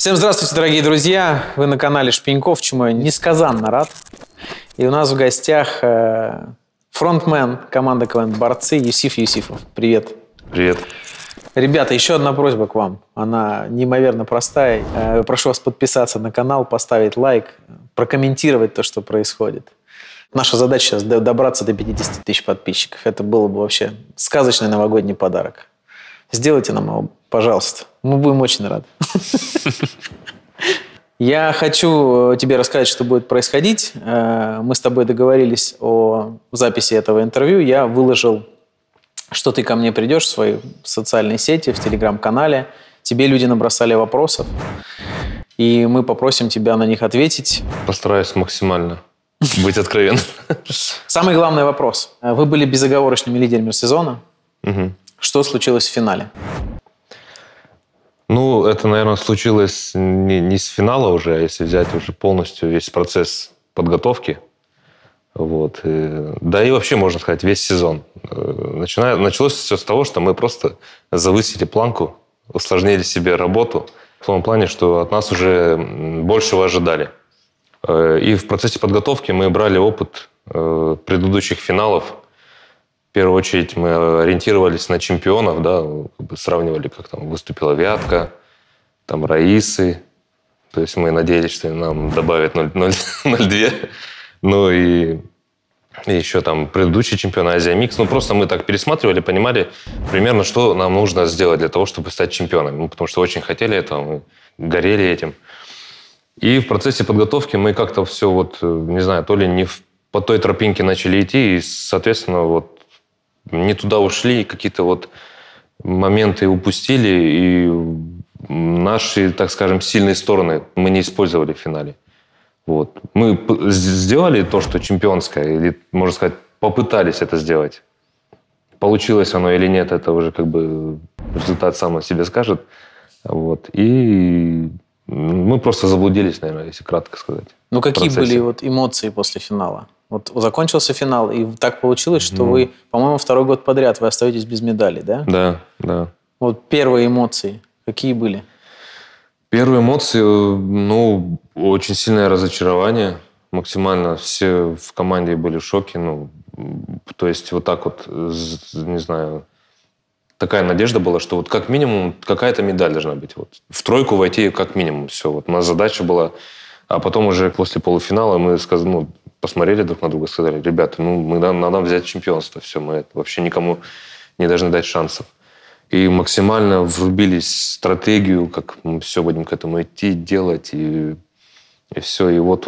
Всем здравствуйте, дорогие друзья! Вы на канале Шпиньков, чему я несказанно рад. И у нас в гостях фронтмен команды КВН «Борцы» Юсиф Юсифов. Привет! Привет! Ребята, еще одна просьба к вам. Она неимоверно простая. Я прошу вас подписаться на канал, поставить лайк, прокомментировать то, что происходит. Наша задача сейчас добраться до 50 тысяч подписчиков. Это было бы вообще сказочный новогодний подарок. Сделайте нам его, пожалуйста. Мы будем очень рады. Я хочу тебе рассказать, что будет происходить. Мы с тобой договорились о записи этого интервью. Я выложил, что ты ко мне придешь в свои социальные сети, в телеграм-канале. Тебе люди набросали вопросов. И мы попросим тебя на них ответить. Постараюсь максимально быть откровенным. Самый главный вопрос. Вы были безоговорочными лидерами сезона. Что случилось в финале? Ну, это, наверное, случилось не с финала уже, а если взять уже полностью весь процесс подготовки. Вот. Да и вообще, можно сказать, весь сезон. Началось все с того, что мы просто завысили планку, усложнили себе работу. В том плане, что от нас уже большего ожидали. И в процессе подготовки мы брали опыт предыдущих финалов. В первую очередь мы ориентировались на чемпионов, да, сравнивали, как там выступила Вятка, там Раисы. То есть мы надеялись, что нам добавят 0,2. Ну и еще там предыдущий чемпион Азия Микс. Ну просто мы так пересматривали, понимали примерно, что нам нужно сделать для того, чтобы стать чемпионами. Ну, потому что очень хотели этого, мы горели этим. И в процессе подготовки мы как-то все, вот, не знаю, то ли не по той тропинке начали идти, и, соответственно, вот, не туда ушли, какие-то вот моменты упустили, и наши, так скажем, сильные стороны мы не использовали в финале. Вот. Мы сделали то, что чемпионское, или, можно сказать, попытались это сделать. Получилось оно или нет, это уже как бы результат сам о себе скажет. Вот. И мы просто заблудились, наверное, если кратко сказать. Ну какие были вот эмоции после финала? Вот закончился финал, и так получилось, что вы, по-моему, второй год подряд вы остаетесь без медалей, да? Да, да. Вот первые эмоции какие были? Первые эмоции, ну, очень сильное разочарование. Максимально все в команде были в шоке. Ну, то есть вот так вот, не знаю, такая надежда была, что вот как минимум какая-то медаль должна быть. Вот. В тройку войти как минимум все. Вот у нас задача была. А потом уже после полуфинала мы сказали, ну, посмотрели друг на друга и сказали: ребята, ну, надо взять чемпионство, все, мы вообще никому не должны дать шансов. И максимально врубились в стратегию, как мы все будем к этому идти, делать, и все. И вот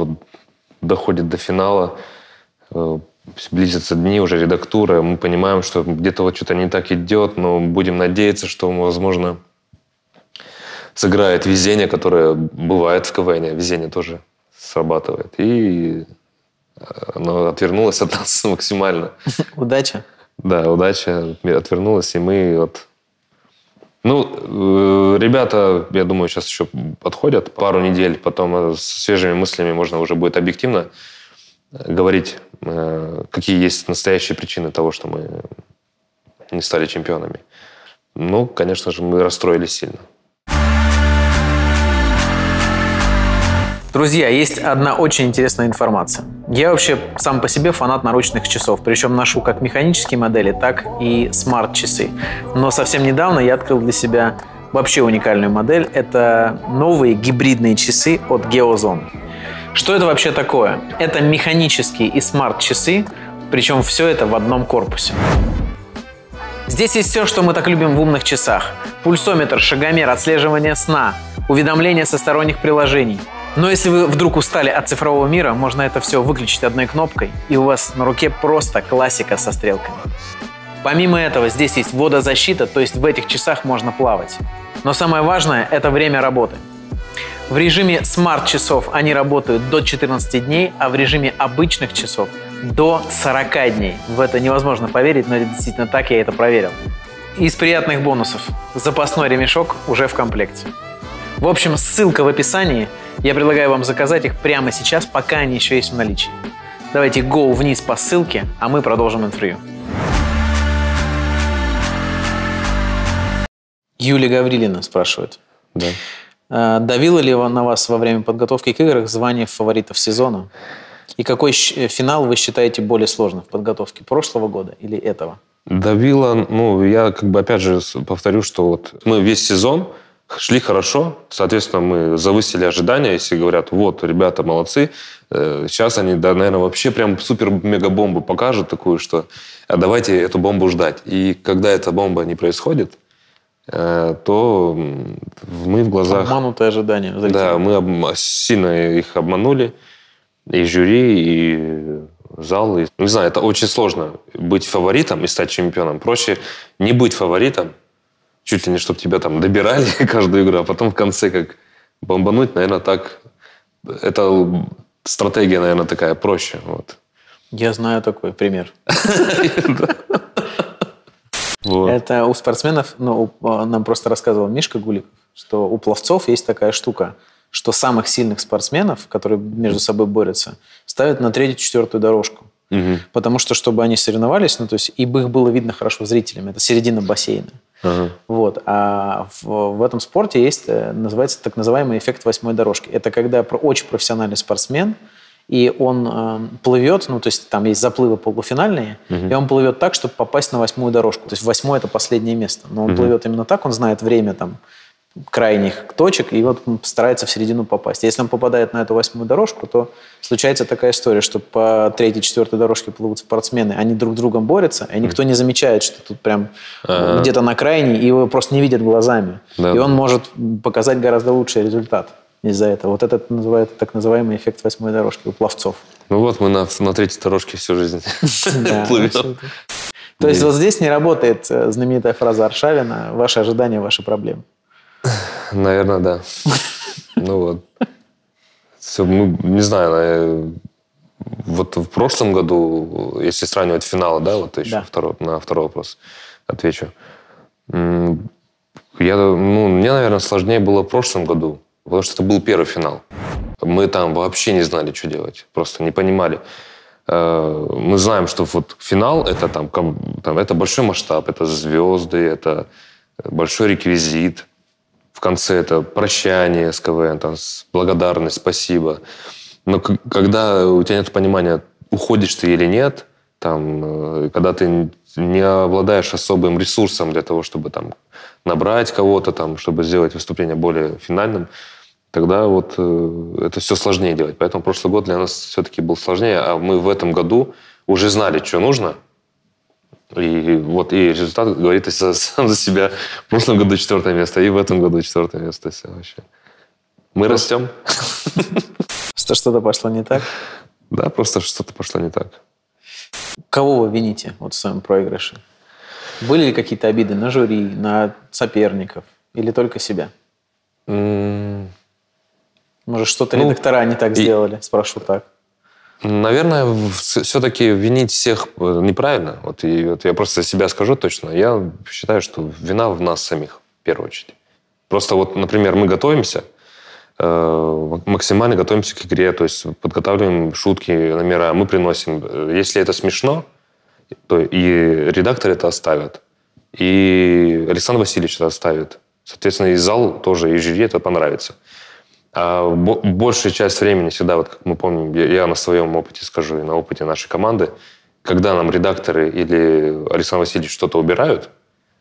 доходит до финала, близятся дни, уже редактура, мы понимаем, что где-то вот что-то не так идет, но будем надеяться, что, возможно, сыграет везение, которое бывает в КВН, везение тоже срабатывает. И она отвернулась от нас максимально. Удача? Да, удача отвернулась, и мы вот... Ну, ребята, я думаю, сейчас еще отходят пару недель, потом с свежими мыслями можно уже будет объективно говорить, какие есть настоящие причины того, что мы не стали чемпионами. Ну, конечно же, мы расстроились сильно. Друзья, есть одна очень интересная информация. Я вообще сам по себе фанат наручных часов, причем ношу как механические модели, так и смарт-часы. Но совсем недавно я открыл для себя вообще уникальную модель. Это новые гибридные часы от Geozone. Что это вообще такое? Это механические и смарт-часы, причем все это в одном корпусе. Здесь есть все, что мы так любим в умных часах. Пульсометр, шагомер, отслеживание сна, уведомления со сторонних приложений. Но если вы вдруг устали от цифрового мира, можно это все выключить одной кнопкой, и у вас на руке просто классика со стрелками. Помимо этого, здесь есть водозащита, то есть в этих часах можно плавать. Но самое важное – это время работы. В режиме смарт-часов они работают до 14 дней, а в режиме обычных часов – до 40 дней. В это невозможно поверить, но это действительно так, я это проверил. Из приятных бонусов – запасной ремешок уже в комплекте. В общем, ссылка в описании. Я предлагаю вам заказать их прямо сейчас, пока они еще есть в наличии. Давайте go вниз по ссылке, а мы продолжим интервью. Юлия Гаврилина спрашивает. Да. Давило ли на вас во время подготовки к играм звание фаворитов сезона? И какой финал вы считаете более сложным в подготовке прошлого года или этого? Давило, ну, я как бы опять же повторю, что вот мы весь сезон шли хорошо, соответственно, мы завысили ожидания, если говорят, вот, ребята молодцы, сейчас они, да, наверное, вообще прям супер-мега-бомбу покажут такую, что давайте эту бомбу ждать. И когда эта бомба не происходит, то мы в глазах... Обманутые ожидания. Зрители. Да, мы сильно их обманули, и жюри, и зал. И... Не знаю, это очень сложно быть фаворитом и стать чемпионом. Проще не быть фаворитом, чуть ли не, чтобы тебя там добирали каждую игру, а потом в конце как бомбануть, наверное, так... Это стратегия, наверное, такая проще. Вот. Я знаю такой пример. Вот. Это у спортсменов, ну, нам просто рассказывал Мишка Гуликов, что у пловцов есть такая штука, что самых сильных спортсменов, которые между собой борются, ставят на третью-четвертую дорожку. Угу. Потому что, чтобы они соревновались, ну, то есть, и бы их было видно хорошо зрителям. Это середина бассейна. Ага. Вот. А в этом спорте есть, называется, так называемый эффект восьмой дорожки. Это когда очень профессиональный спортсмен, и он плывет, ну, то есть там есть заплывы полуфинальные, и он плывет так, чтобы попасть на восьмую дорожку. То есть восьмое – это последнее место. Но он плывет именно так, он знает время там крайних точек, и вот старается в середину попасть. Если он попадает на эту восьмую дорожку, то случается такая история, что по третьей-четвертой дорожке плывут спортсмены, они друг с другом борются, и никто не замечает, что тут прям где-то на крайней, и его просто не видят глазами. Да. И он может показать гораздо лучший результат из-за этого. Вот это называется так называемый эффект восьмой дорожки у пловцов. Ну вот мы на третьей дорожке всю жизнь плывем. То есть вот здесь не работает знаменитая фраза Аршавина «Ваши ожидания, ваши проблемы». Наверное, да. Ну вот. Все, ну, не знаю, вот в прошлом году, если сравнивать финалы, да, вот еще да. На второй вопрос отвечу. Мне, наверное, сложнее было в прошлом году, потому что это был первый финал. Мы там вообще не знали, что делать, просто не понимали. Мы знаем, что вот финал – это там это большой масштаб, это звезды, это большой реквизит. В конце это прощание с КВН, там, благодарность, спасибо. Но когда у тебя нет понимания, уходишь ты или нет, там, когда ты не обладаешь особым ресурсом для того, чтобы там, набрать кого-то, там, чтобы сделать выступление более финальным, тогда вот это все сложнее делать. Поэтому прошлый год для нас все-таки был сложнее, а мы в этом году уже знали, что нужно. И результат говорит сам за себя. В прошлом году 4-е место, и в этом году 4-е место. Все вообще. Мы растем. Что-то пошло не так? Да, просто что-то пошло не так. Кого вы вините вот в своем проигрыше? Были ли какие-то обиды на жюри, на соперников? Или только себя? Может, что-то редактора не так сделали? Спрошу так. Наверное, все-таки винить всех неправильно. Вот я просто себя скажу точно. Я считаю, что вина в нас самих, в первую очередь. Просто вот, например, мы готовимся, максимально готовимся к игре, то есть подготавливаем шутки, номера, мы приносим. Если это смешно, то и редактор это оставит, и Александр Васильевич это оставит. Соответственно, и зал тоже, и жюри это понравится. А большая часть времени всегда, вот как мы помним, я на своем опыте скажу и на опыте нашей команды, когда нам редакторы или Александр Васильевич что-то убирают,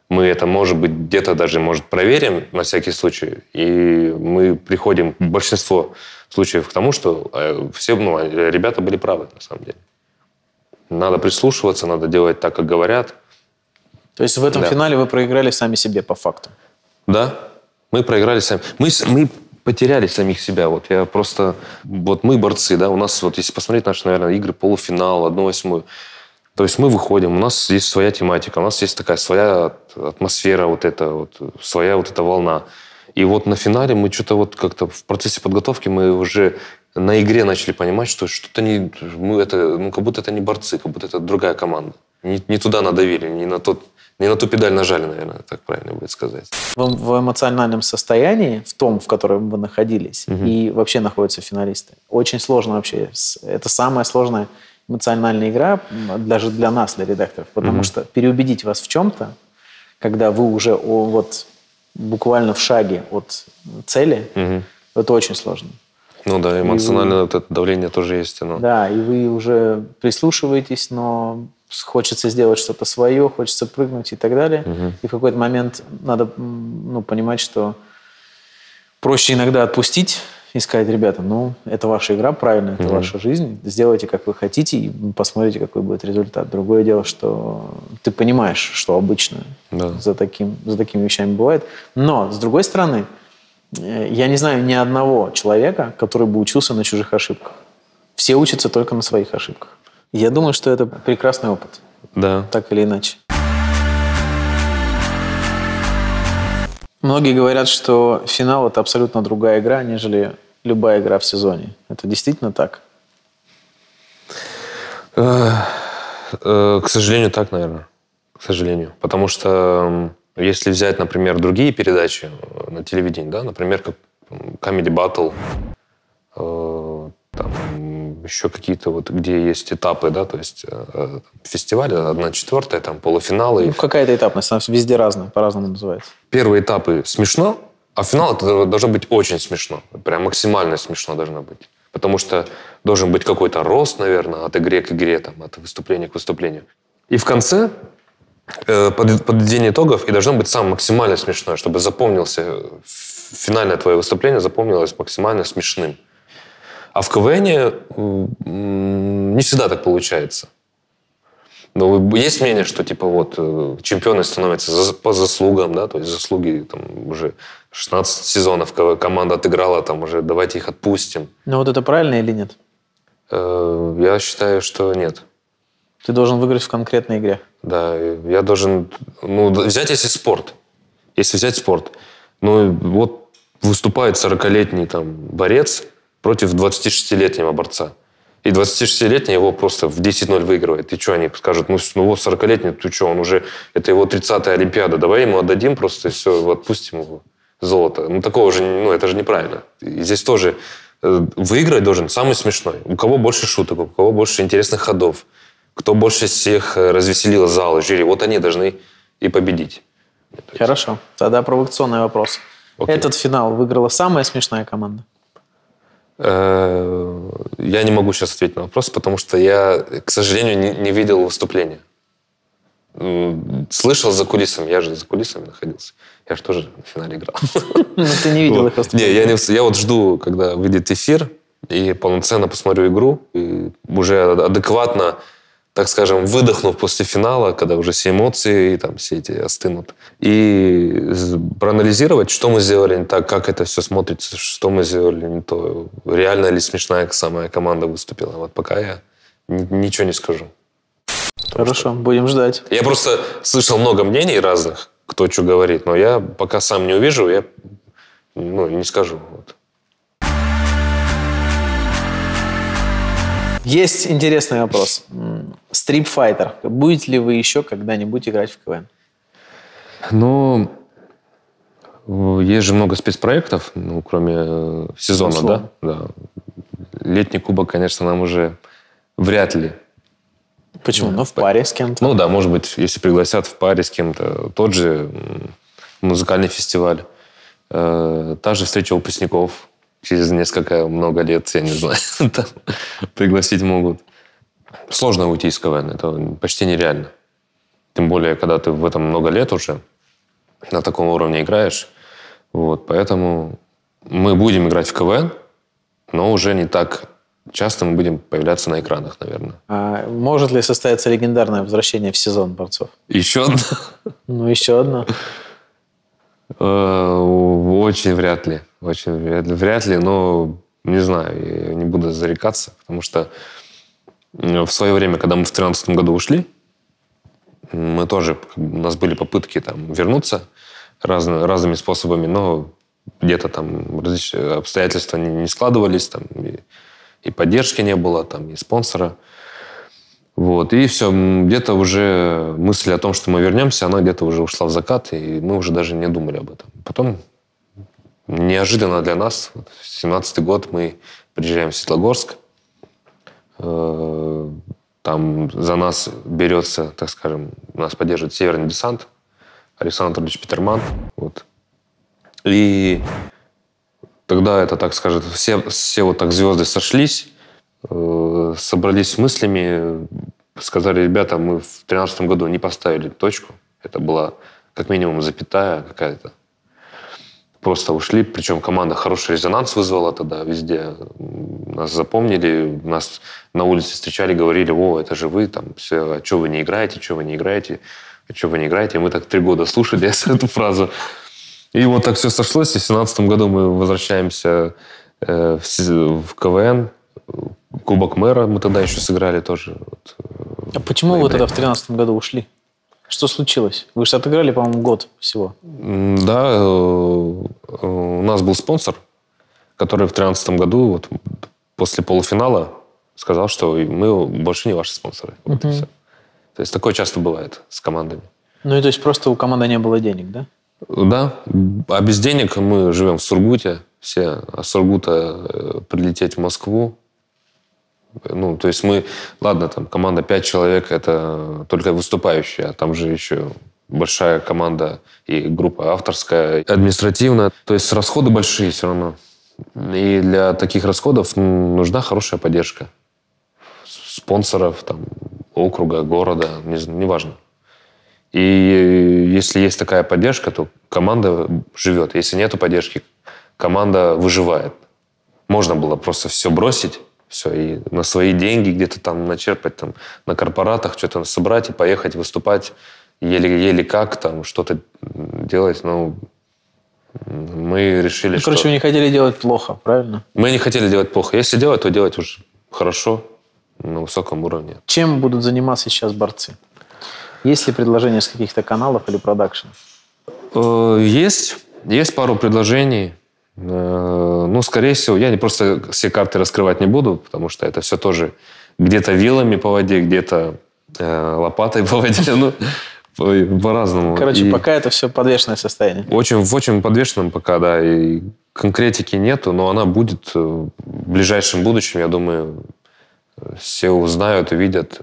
мы это, может быть, где-то даже, может, проверим на всякий случай, и мы приходим в большинство случаев к тому, что все, ребята были правы, на самом деле. Надо прислушиваться, надо делать так, как говорят. То есть в этом финале вы проиграли сами себе, по факту? Да, мы проиграли сами. Мы потеряли самих себя. Мы борцы, да, у нас, вот если посмотреть наши, наверное, игры полуфинал, 1/8, то есть мы выходим, у нас есть своя тематика, у нас есть такая своя атмосфера, своя эта волна. И вот на финале мы что-то вот как-то в процессе подготовки мы уже на игре начали понимать, что что-то не... как будто это не борцы, как будто это другая команда. Не туда надавили, не на ту педаль нажали, наверное, так правильно будет сказать. В эмоциональном состоянии, в котором вы находились, и вообще находятся финалисты, очень сложно вообще. Это самая сложная эмоциональная игра даже для нас, для редакторов, потому что переубедить вас в чем-то, когда вы уже буквально в шаге от цели, угу. это очень сложно. Ну да, эмоционально это давление тоже есть. Но... Да, и вы уже прислушиваетесь, но хочется сделать что-то свое, хочется прыгнуть и так далее. Угу. И в какой-то момент надо понимать, что проще иногда отпустить и сказать: ребята, ну, это ваша игра, правильно, это ваша жизнь, сделайте, как вы хотите, и посмотрите, какой будет результат. Другое дело, что ты понимаешь, что обычно за такими вещами бывает. Но, с другой стороны, я не знаю ни одного человека, который бы учился на чужих ошибках. Все учатся только на своих ошибках. Я думаю, что это прекрасный опыт. Да. Так или иначе. Многие говорят, что финал – это абсолютно другая игра, нежели любая игра в сезоне. Это действительно так? К сожалению, так, наверное. К сожалению. Потому что если взять, например, другие передачи на телевидении, да, например, как Comedy Battle, там еще какие-то вот, где есть этапы, да, то есть фестиваль 1/4, там полуфиналы. Ну, какая-то этапность, она везде разная, по-разному называется. Первые этапы смешно, а финал это должно быть очень смешно, прям максимально смешно должно быть. Потому что должен быть какой-то рост, наверное, от игры к игре, там, от выступления к выступлению. И в конце подведение итогов, и должно быть самое максимально смешное, чтобы запомнился, финальное твое выступление запомнилось максимально смешным. А в КВН не всегда так получается. Но есть мнение, что типа вот чемпионы становятся по заслугам, да, то есть заслуги там уже 16 сезонов команда отыграла, там уже давайте их отпустим. Но вот это правильно или нет? Я считаю, что нет. Ты должен выиграть в конкретной игре. Да, я должен... Ну, взять, если спорт. Если взять спорт. Ну, вот выступает 40-летний там борец против 26-летнего борца. И 26-летний его просто в 10-0 выигрывает. И что они скажут? Ну вот 40-летний, ты что, он уже... Это его 30-я Олимпиада. Давай ему отдадим просто и все, отпустим его золото. Ну, такого же... Ну, это же неправильно. И здесь тоже выиграть должен самый смешной. У кого больше шуток, у кого больше интересных ходов. Кто больше всех развеселил зал, жюри, вот они должны и победить. Хорошо. Тогда провокационный вопрос. Окей. Этот финал выиграла самая смешная команда? Я не могу сейчас ответить на вопрос, потому что я, к сожалению, не видел выступления. Слышал за кулисами, я же за кулисами находился. Я же тоже на финале играл. Но ты не видел их выступления? Я вот жду, когда выйдет эфир, и полноценно посмотрю игру, и уже адекватно, так скажем, выдохнув после финала, когда уже все эмоции, там, все эти остынут, и проанализировать, что мы сделали не так, как это все смотрится, что мы сделали не то, реально ли смешная самая команда выступила. Вот пока я ничего не скажу. Хорошо, будем ждать. Я просто слышал много мнений разных, кто что говорит, но я пока сам не увижу, я не скажу. Вот. Есть интересный вопрос. Стрит-файтер. Будете ли вы еще когда-нибудь играть в КВН? Ну, есть же много спецпроектов, кроме сезона, да? Летний кубок, конечно, нам уже вряд ли. Почему? Ну, в паре с кем-то. Ну да, может быть, если пригласят в паре с кем-то. Тот же музыкальный фестиваль. Та же встреча выпускников. Через много лет, я не знаю, там пригласить могут. Сложно уйти из КВН, это почти нереально. Тем более, когда ты в этом много лет уже, на таком уровне играешь. Вот, поэтому мы будем играть в КВН, но уже не так часто мы будем появляться на экранах, наверное. А может ли состояться легендарное возвращение в сезон борцов? Еще одно? Еще одно. Очень вряд ли, но не знаю, я не буду зарекаться, потому что в свое время, когда мы в 2013 году ушли, мы тоже, у нас были попытки там вернуться разными способами, но где-то там различные обстоятельства не складывались, там и поддержки не было, там и спонсора. Вот, и все, где-то уже мысль о том, что мы вернемся, она где-то уже ушла в закат, и мы уже даже не думали об этом. Потом, неожиданно для нас, 2017 год, мы приезжаем в Светлогорск, там за нас берется, так скажем, нас поддерживает Северный Десант, Александр Ильич Петерман, вот, И тогда это, так скажем, все вот так звезды сошлись, собрались с мыслями, сказали: ребята, мы в 2013 году не поставили точку. Это была как минимум запятая какая-то. Просто ушли. Причем команда хороший резонанс вызвала тогда везде. Нас запомнили, нас на улице встречали, говорили: о, это же вы, там, все, а что вы не играете, что вы не играете, а что вы не играете. Мы так 3 года слушали эту фразу. И вот так все сошлось. И в 2017 году мы возвращаемся в КВН. Кубок мэра мы тогда еще сыграли тоже. А почему вы тогда в 2013 году ушли? Что случилось? Вы же отыграли, по-моему, год всего. Да, у нас был спонсор, который в 2013 году вот, после полуфинала сказал, что мы больше не ваши спонсоры. Вот и все. То есть такое часто бывает с командами. Ну и то есть просто у команды не было денег, да? Да. А без денег мы живем в Сургуте. Все. А с Сургута прилететь в Москву. Ну, то есть мы... Ладно, там команда 5 человек, это только выступающие, а там же еще большая команда и группа авторская, административная. То есть расходы большие все равно. И для таких расходов нужна хорошая поддержка. Спонсоров, там, округа, города, неважно. И если есть такая поддержка, то команда живет. Если нет поддержки, команда выживает. Можно было просто все бросить, все, и на свои деньги где-то там начерпать, там, на корпоратах что-то собрать и поехать выступать еле-еле как, там, что-то делать. Ну, мы решили, что... Короче, вы не хотели делать плохо, правильно? Мы не хотели делать плохо. Если делать, то делать уже хорошо, на высоком уровне. Чем будут заниматься сейчас борцы? Есть ли предложения с каких-то каналов или продакшенов? Есть. Есть пару предложений. Ну, скорее всего, я просто все карты раскрывать не буду, потому что это все тоже где-то вилами по воде, где-то лопатой по воде, ну, по-разному. Короче, и пока это все подвешенное состояние. В очень подвешенном пока, да, и конкретики нету, но она будет в ближайшем будущем, я думаю, все узнают, увидят,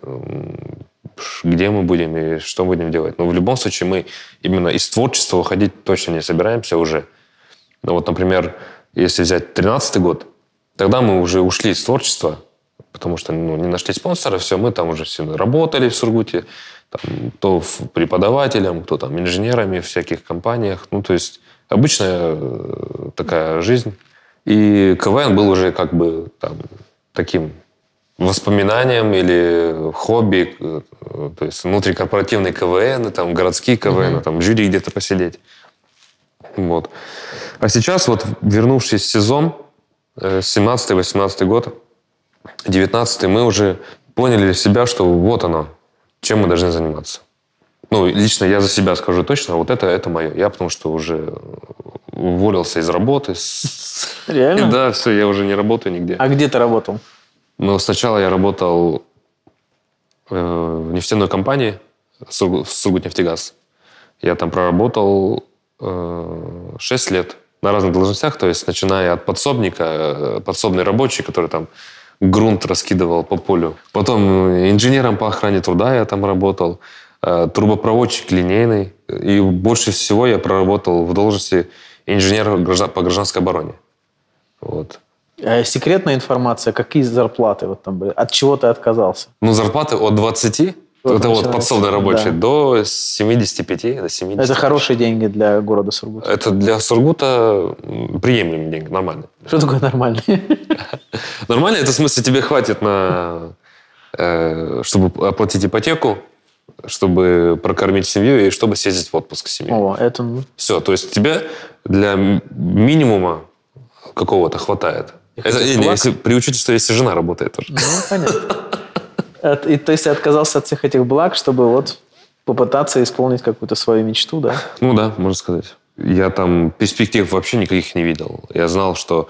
где мы будем и что будем делать. Но в любом случае мы именно из творчества уходить точно не собираемся уже. Ну вот, например, если взять 2013 год, тогда мы уже ушли из творчества, потому что не нашли спонсора, все, мы там уже все работали в Сургуте, там, то преподавателем, то там инженерами в всяких компаниях. Ну, то есть обычная такая жизнь. И КВН был уже как бы там таким воспоминанием или хобби, то есть внутрикорпоративные КВН, там городские КВН, там в жюри где-то посидеть. Вот. А сейчас, вот, вернувшись в сезон, 17-18 год, 19 мы уже поняли для себя, что вот оно, чем мы должны заниматься. Ну, лично я за себя скажу точно, вот это мое. Я потому что уже уволился из работы. Реально? Да, все, я уже не работаю нигде. А где ты работал? Ну, сначала я работал в нефтяной компании «Сургутнефтегаз». Я там проработал 6 лет на разных должностях, то есть начиная от подсобника, подсобный рабочий, который там грунт раскидывал по полю. Потом инженером по охране труда я там работал, трубопроводчик линейный. И больше всего я проработал в должности инженера по гражданской обороне. Вот. А секретная информация, какие зарплаты вот там были? От чего ты отказался? Ну, зарплаты от 20... Это вот подсобный рабочий, да. До 75, до 70. Это хорошие деньги для города Сургута. Это для Сургута приемлемые деньги, нормальные. Что такое нормальные? Нормальные, это в смысле тебе хватит на... чтобы оплатить ипотеку, чтобы прокормить семью и чтобы съездить в отпуск с семьей. О, это... Все, то есть тебе для минимума какого-то хватает. Это, если, при учете, что если жена работает тоже. Ну, понятно. И, то есть ты отказался от всех этих благ, чтобы вот попытаться исполнить какую-то свою мечту, да? Ну да, можно сказать. Я там перспектив вообще никаких не видел. Я знал, что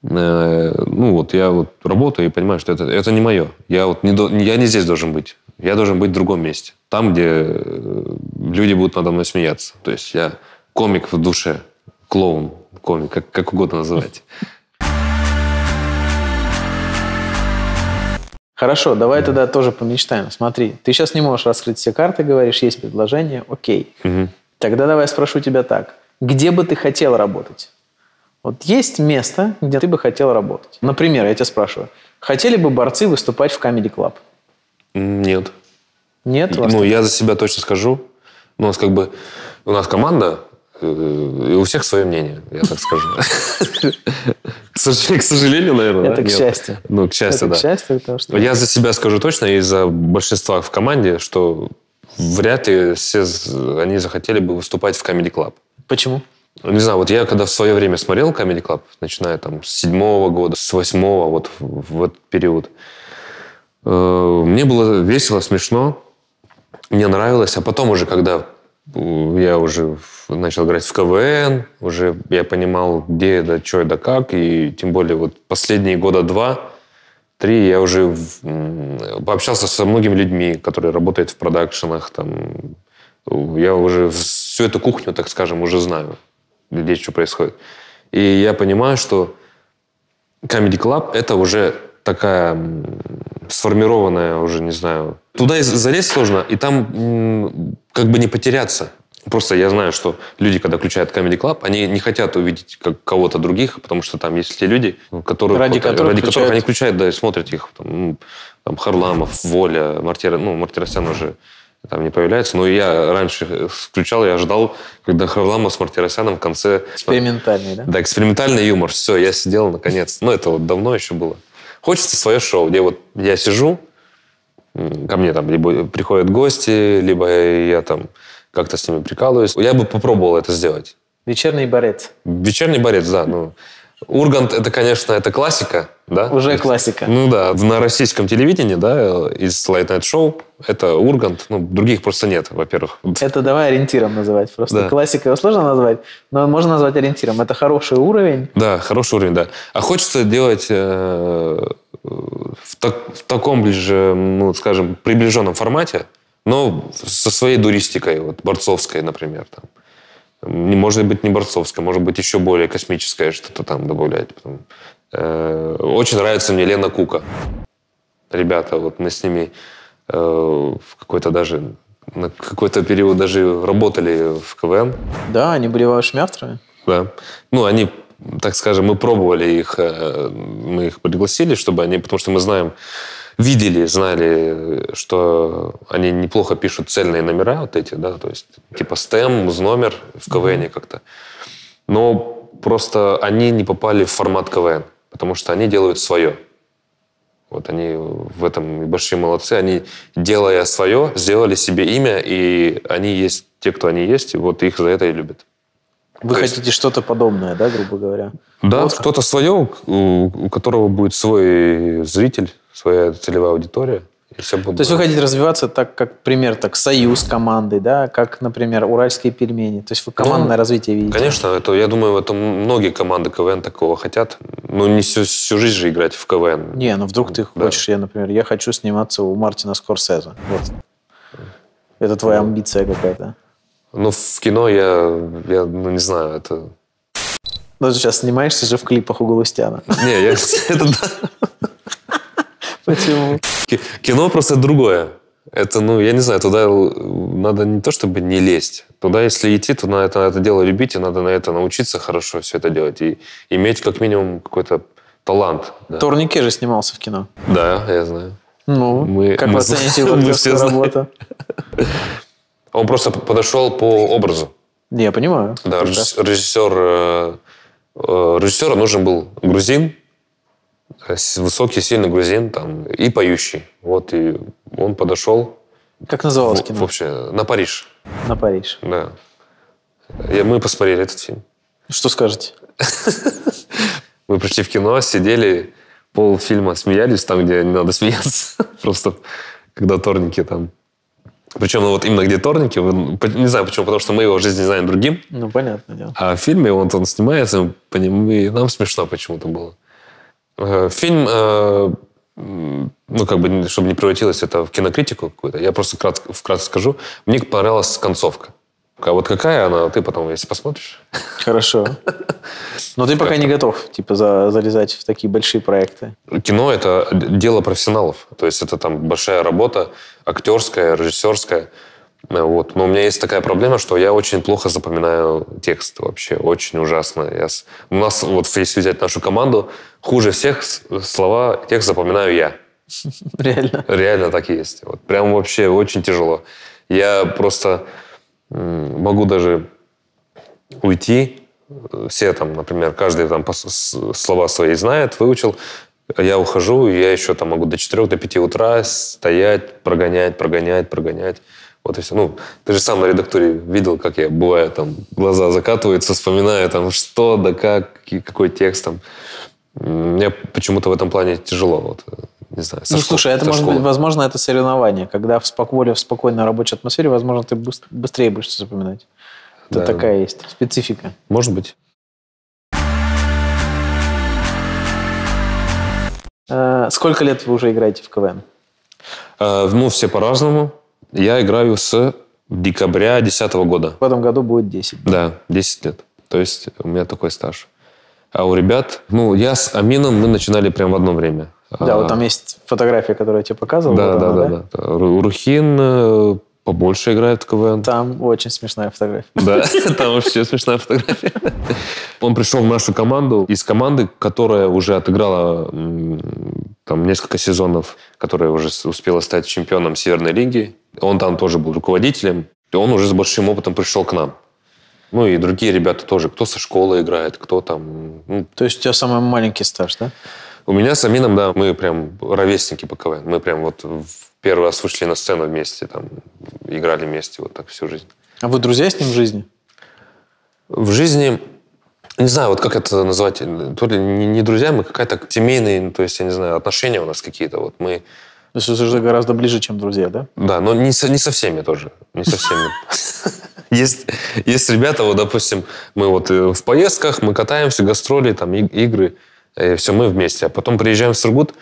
ну вот я вот работаю и понимаю, что это не мое. Я вот я не здесь должен быть. Я должен быть в другом месте. Там, где люди будут надо мной смеяться. То есть я комик в душе, клоун, комик, как угодно называть. Хорошо, давай тогда тоже помечтаем. Смотри, ты сейчас не можешь раскрыть все карты, говоришь, есть предложение, окей. Тогда давай спрошу тебя так. где бы ты хотел работать? Вот есть место, где ты бы хотел работать. Например, я тебя спрашиваю, хотели бы борцы выступать в Comedy Club? Нет. Нет? Ну, я за себя точно скажу. У нас как бы, у нас команда, и у всех свое мнение, я так скажу. К сожалению, наверное. Это к счастью. Ну, к счастью, да. К счастью, потому что... Я за себя скажу точно, и за большинство в команде, что вряд ли все они захотели бы выступать в Comedy Club. Почему? Не знаю, вот я когда в свое время смотрел Comedy Club, начиная там с 7-го года, с 8-го, вот в этот период, мне было весело, смешно, мне нравилось. А потом уже, когда я уже начал играть в КВН, уже я понимал, где это, что это, как, и тем более вот последние года 2-3 я уже пообщался со многими людьми, которые работают в продакшенах, там, я уже всю эту кухню, так скажем, уже знаю, где что происходит. И я понимаю, что Comedy Club — это уже такая сформированная уже, не знаю... Туда залезть сложно, и там как бы не потеряться. Просто я знаю, что люди, когда включают Comedy Club, они не хотят увидеть кого-то других, потому что там есть те люди, которые, ради которых они включают, да, и смотрят их. Там Харламов, Воля, Мартиросян уже там не появляется. Но я раньше включал, я ждал, когда Харламов с Мартиросяном в конце... Экспериментальный, да? Да, экспериментальный юмор. Все, я сидел наконец. Ну, это вот давно еще было. Хочется свое шоу, где вот я сижу, ко мне там либо приходят гости, либо я там как-то с ними прикалываюсь. Я бы попробовал это сделать. Вечерний борец. Вечерний борец, да. Ну, Ургант, это, конечно, это классика, да? Уже классика. Ну да, на российском телевидении, да, из Late Night Show, это Ургант, ну, других просто нет, во-первых. Это давай ориентиром называть, просто да. Классика его сложно назвать, но можно назвать ориентиром. Это хороший уровень. Да, хороший уровень, да. А хочется делать в таком же, ну, скажем, приближенном формате, но со своей дуристикой, вот, борцовской, например, там. Может быть, не борцовская, может быть, еще более космическое что-то там добавлять. Очень нравится мне Лена Кука. Ребята, вот мы с ними в какой-то даже, на какой-то период даже работали в КВН. Да, они были вашими авторами. Да. Ну, они, так скажем, мы пробовали их, мы их пригласили, чтобы они, потому что мы знаем, знали, что они неплохо пишут цельные номера вот эти, да, то есть типа стем, музномер в КВН как-то. Но просто они не попали в формат КВН, потому что они делают свое. Вот они в этом большие молодцы. Они, делая свое, сделали себе имя, и они есть те, кто они есть, и вот их за это и любят. Вы хотите что-то подобное, да, грубо говоря? Да, кто-то свое, у которого будет свой зритель, своя целевая аудитория. И все будет. То есть вы хотите развиваться так, как, пример, так, союз команды, да, как, например, уральские пельмени. То есть вы командное развитие видите? Конечно, это, я думаю, это многие команды КВН такого хотят. Ну, не всю жизнь же играть в КВН. Не, ну вдруг ты хочешь, я, например, я хочу сниматься у Мартина Скорсезе. Вот. Это твоя амбиция какая-то. Ну, в кино я ну, не знаю, это... Ну, ты сейчас снимаешься же в клипах у Галустяна. Не, я... Почему? Кино просто другое. Это, ну, я не знаю, туда надо не то чтобы не лезть. Туда, если идти, то надо это дело любить, и надо на это научиться хорошо все это делать. И иметь как минимум какой-то талант. Да. Торнике же снимался в кино. Да, я знаю. Ну, как вы оцените его актерскую работу? Он просто подошел по образу. Я понимаю. Да, режиссеру нужен был грузин, высокий, сильный грузин, там, и поющий. Вот, и он подошел... Как называлось кино? Вообще, «На Париж». «На Париж». Да. Мы посмотрели этот фильм. Что скажете? Мы пришли в кино, сидели, полфильма смеялись, там, где не надо смеяться. Просто, когда Торнике там... Причем, ну, вот именно где Торнике, не знаю почему, потому что мы его в жизни знаем другим. Ну, понятное дело. А в фильме он снимается, и нам смешно почему-то было. Фильм, ну, как бы, чтобы не превратилось это в кинокритику какую-то, я просто вкратце скажу. Мне понравилась концовка. А вот какая она, ты потом, если посмотришь. Хорошо. Но ты пока не готов, типа, залезать в такие большие проекты. Кино — это дело профессионалов. То есть это там большая работа, актерская, режиссерская. Вот. Но у меня есть такая проблема, что я очень плохо запоминаю текст вообще, очень ужасно. У нас, вот если взять нашу команду, хуже всех слова, текст запоминаю я. Реально? Реально так и есть. Вот. Прям вообще очень тяжело. Я просто могу даже уйти, все там, например, каждый там слова свои знает, выучил, я ухожу, и я еще там могу до 4, до 5 утра стоять, прогонять. Вот и все. Ну, ты же сам на редактуре видел, как я, бываю, там, глаза закатываются, вспоминаю, там, что, да как, какой текст, там. Мне почему-то в этом плане тяжело, вот. Не знаю, ну, слушай, это может быть, возможно, это соревнование. Когда в спокойной рабочей атмосфере, возможно, ты быстрее будешь запоминать. Это да. Такая есть специфика. Может быть. Сколько лет вы уже играете в КВН? Ну, все по-разному. Я играю с декабря 2010 года. В этом году будет 10. Да, 10 лет. То есть у меня такой стаж. А у ребят... Ну, я с Амином, мы начинали прямо в одно время. Да, вот там есть фотография, которую я тебе показывал. Да, вот да, она, да, да. Рухин побольше играет в КВН. Там очень смешная фотография. Да, там вообще смешная фотография. Он пришел в нашу команду из команды, которая уже отыграла там несколько сезонов, которая уже успела стать чемпионом Северной лиги. Он там тоже был руководителем. И он уже с большим опытом пришел к нам. Ну и другие ребята тоже. Кто со школы играет, кто там... Ну. То есть у тебя самый маленький стаж, да? У меня с Амином, да, мы прям ровесники по КВН. Мы прям вот в первый раз вышли на сцену вместе, там, играли вместе вот так всю жизнь. А вы друзья с ним в жизни? В жизни... Не знаю, вот как это назвать. То ли не друзья, мы какая-то семейные, то есть, я не знаю, отношения у нас какие-то. Вот мы... То есть уже гораздо ближе, чем друзья, да? Да, но не со всеми тоже. Не со всеми. Есть ребята, вот, допустим, мы вот в поездках, мы катаемся, гастроли, там, игры, все, мы вместе. А потом приезжаем в Сургут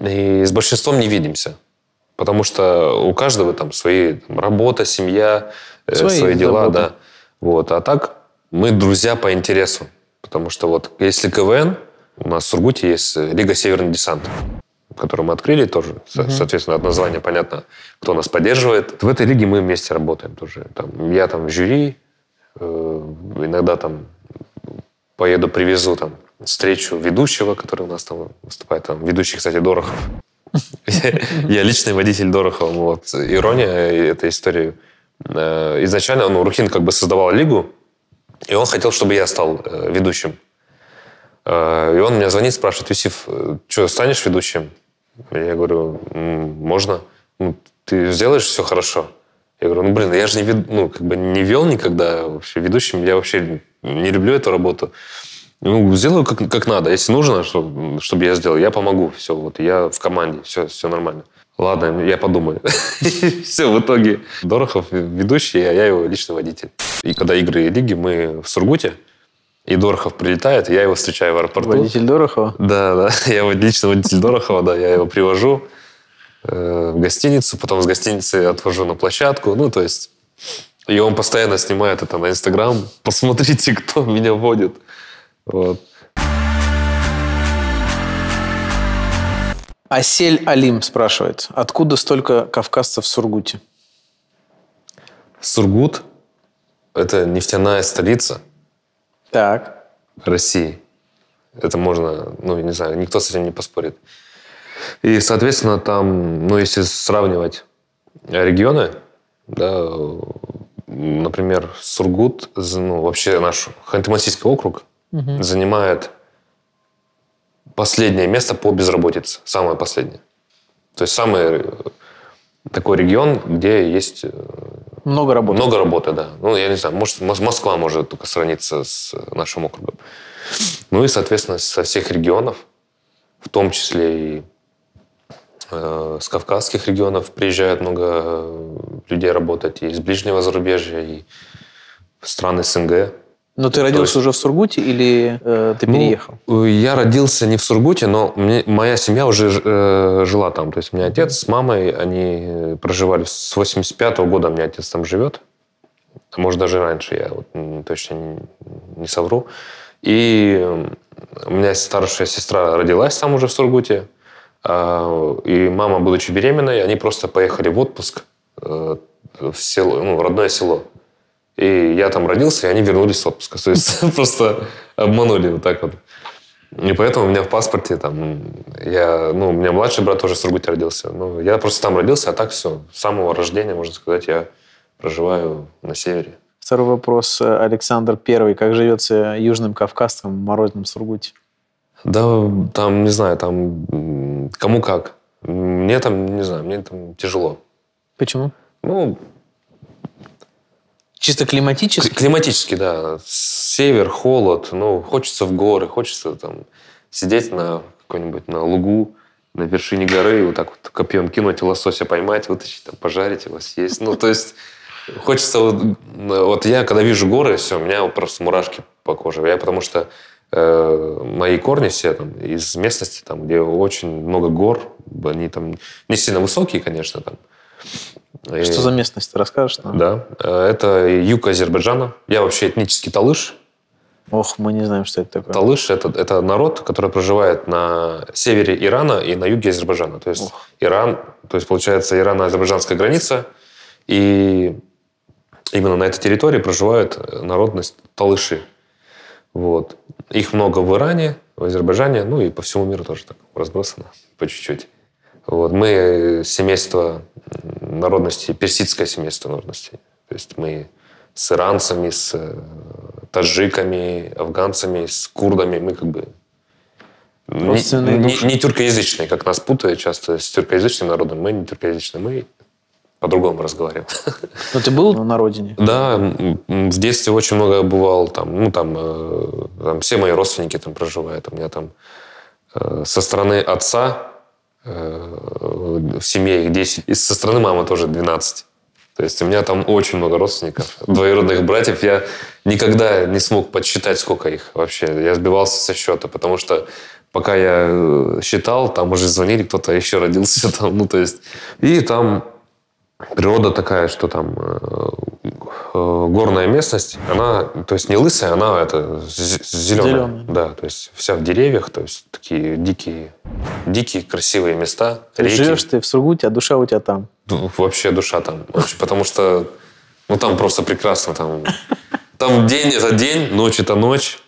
и с большинством не видимся. Потому что у каждого там свои там, работа, семья, свои дела, работы. Да. Вот. А так мы друзья по интересу. Потому что вот если КВН, у нас в Сургуте есть Лига «Северный Десант», которую мы открыли тоже. Соответственно, от названия понятно, кто нас поддерживает. В этой лиге мы вместе работаем тоже. Там, я там в жюри, иногда там поеду, привезу там встречу ведущего, который у нас там выступает. Там, ведущий, кстати, Дорохов. Я личный водитель Дорохова. Вот. Ирония этой истории. Изначально Рухин как бы создавал лигу, и он хотел, чтобы я стал ведущим. И он мне звонит, спрашивает: Юсиф, что, станешь ведущим? Я говорю: можно. Ну, ты сделаешь все хорошо? Я говорю: я же не вел никогда вообще ведущим, я вообще не люблю эту работу. Ну, сделаю как надо. Если нужно, чтобы я сделал, я помогу. Все, вот я в команде, все нормально. Ладно, я подумаю. Все, в итоге Дорохов ведущий, а я его личный водитель. И когда игры и лиги, мы в Сургуте, и Дорохов прилетает, и я его встречаю в аэропорту. Водитель Дорохова? Да, да. Я лично водитель Дорохова, да. Я его привожу в гостиницу, потом с гостиницы отвожу на площадку. Ну, то есть... И он постоянно снимает это на Инстаграм. Посмотрите, кто меня водит. Вот. Асель Алим спрашивает: откуда столько кавказцев в Сургуте? Сургут – это нефтяная столица. Так. России. Это можно, не знаю, никто с этим не поспорит. И, соответственно, там, если сравнивать регионы, да, например, Сургут, вообще наш Ханты-Мансийский округ, занимает последнее место по безработице. Самое последнее. То есть самый такой регион, где есть... Много работы. Много работы, да. Я не знаю, может, Москва может только сравниться с нашим округом. И, соответственно, со всех регионов, в том числе и с кавказских регионов приезжает много людей работать, и из ближнего зарубежья, и стран СНГ. Но ты родился уже в Сургуте или ты переехал? Я родился не в Сургуте, но моя семья уже жила там. То есть у меня отец с мамой, они проживали с 85-го года, у меня отец там живет. Может, даже раньше, я точно не совру. И у меня старшая сестра родилась там уже в Сургуте. И мама, будучи беременной, они просто поехали в отпуск в село, ну, в родное село. И я там родился, и они вернулись с отпуска. То есть просто обманули вот так вот. И поэтому у меня в паспорте там... у меня младший брат тоже в Сургуте родился. Ну, я просто там родился, а так все. С самого рождения, можно сказать, я проживаю на севере. Второй вопрос. Александр Первый. Как живется южным кавказцам в морозном Сургуте? Да, там, не знаю, там кому как. Мне там, не знаю, мне там тяжело. Почему? Ну... Чисто климатически? Климатически, да. Север, холод, ну, хочется в горы, хочется там сидеть на какой-нибудь, на лугу, на вершине горы, и вот так вот копьем кинуть, лосося поймать, вытащить, там, пожарить его, съесть. Ну, то есть хочется... Вот я, когда вижу горы, все, у меня просто мурашки по коже. Я потому что мои корни все там из местности, там, где очень много гор, они там не сильно высокие, конечно, там. И... Что за местность, ты расскажешь нам? Да, это юг Азербайджана. Я вообще этнический талыш. Ох, мы не знаем, что это такое. Талыш – это народ, который проживает на севере Ирана и на юге Азербайджана. То есть Иран, то есть получается ирано-азербайджанская граница, и именно на этой территории проживает народность талыши. Вот. Их много в Иране, в Азербайджане, ну и по всему миру тоже так разбросано по чуть-чуть. Вот. Мы семейство народностей, персидское семейство народностей. То есть мы с иранцами, с таджиками, афганцами, с курдами, мы как бы не тюркоязычные, как нас путают часто с тюркоязычным народом. Мы не тюркоязычные, мы по-другому разговариваем. Но ты был на родине? Да, в детстве очень много бывал. Там все мои родственники там проживают. У меня там со стороны отца... в семье их 10, и со стороны мамы тоже 12. То есть у меня там очень много родственников, двоюродных братьев. Я никогда не смог подсчитать, сколько их вообще. Я сбивался со счета, потому что пока я считал, там уже звонили, кто-то еще родился. Там, ну, то есть... И там природа такая, что там горная местность, она, то есть не лысая, она это, зеленая. Да, то есть вся в деревьях, то есть такие дикие, дикие красивые места. Ты живешь ты в Сургуте, а душа у тебя там? Вообще душа там, потому что ну там просто прекрасно. Там день это день, ночь это ночь,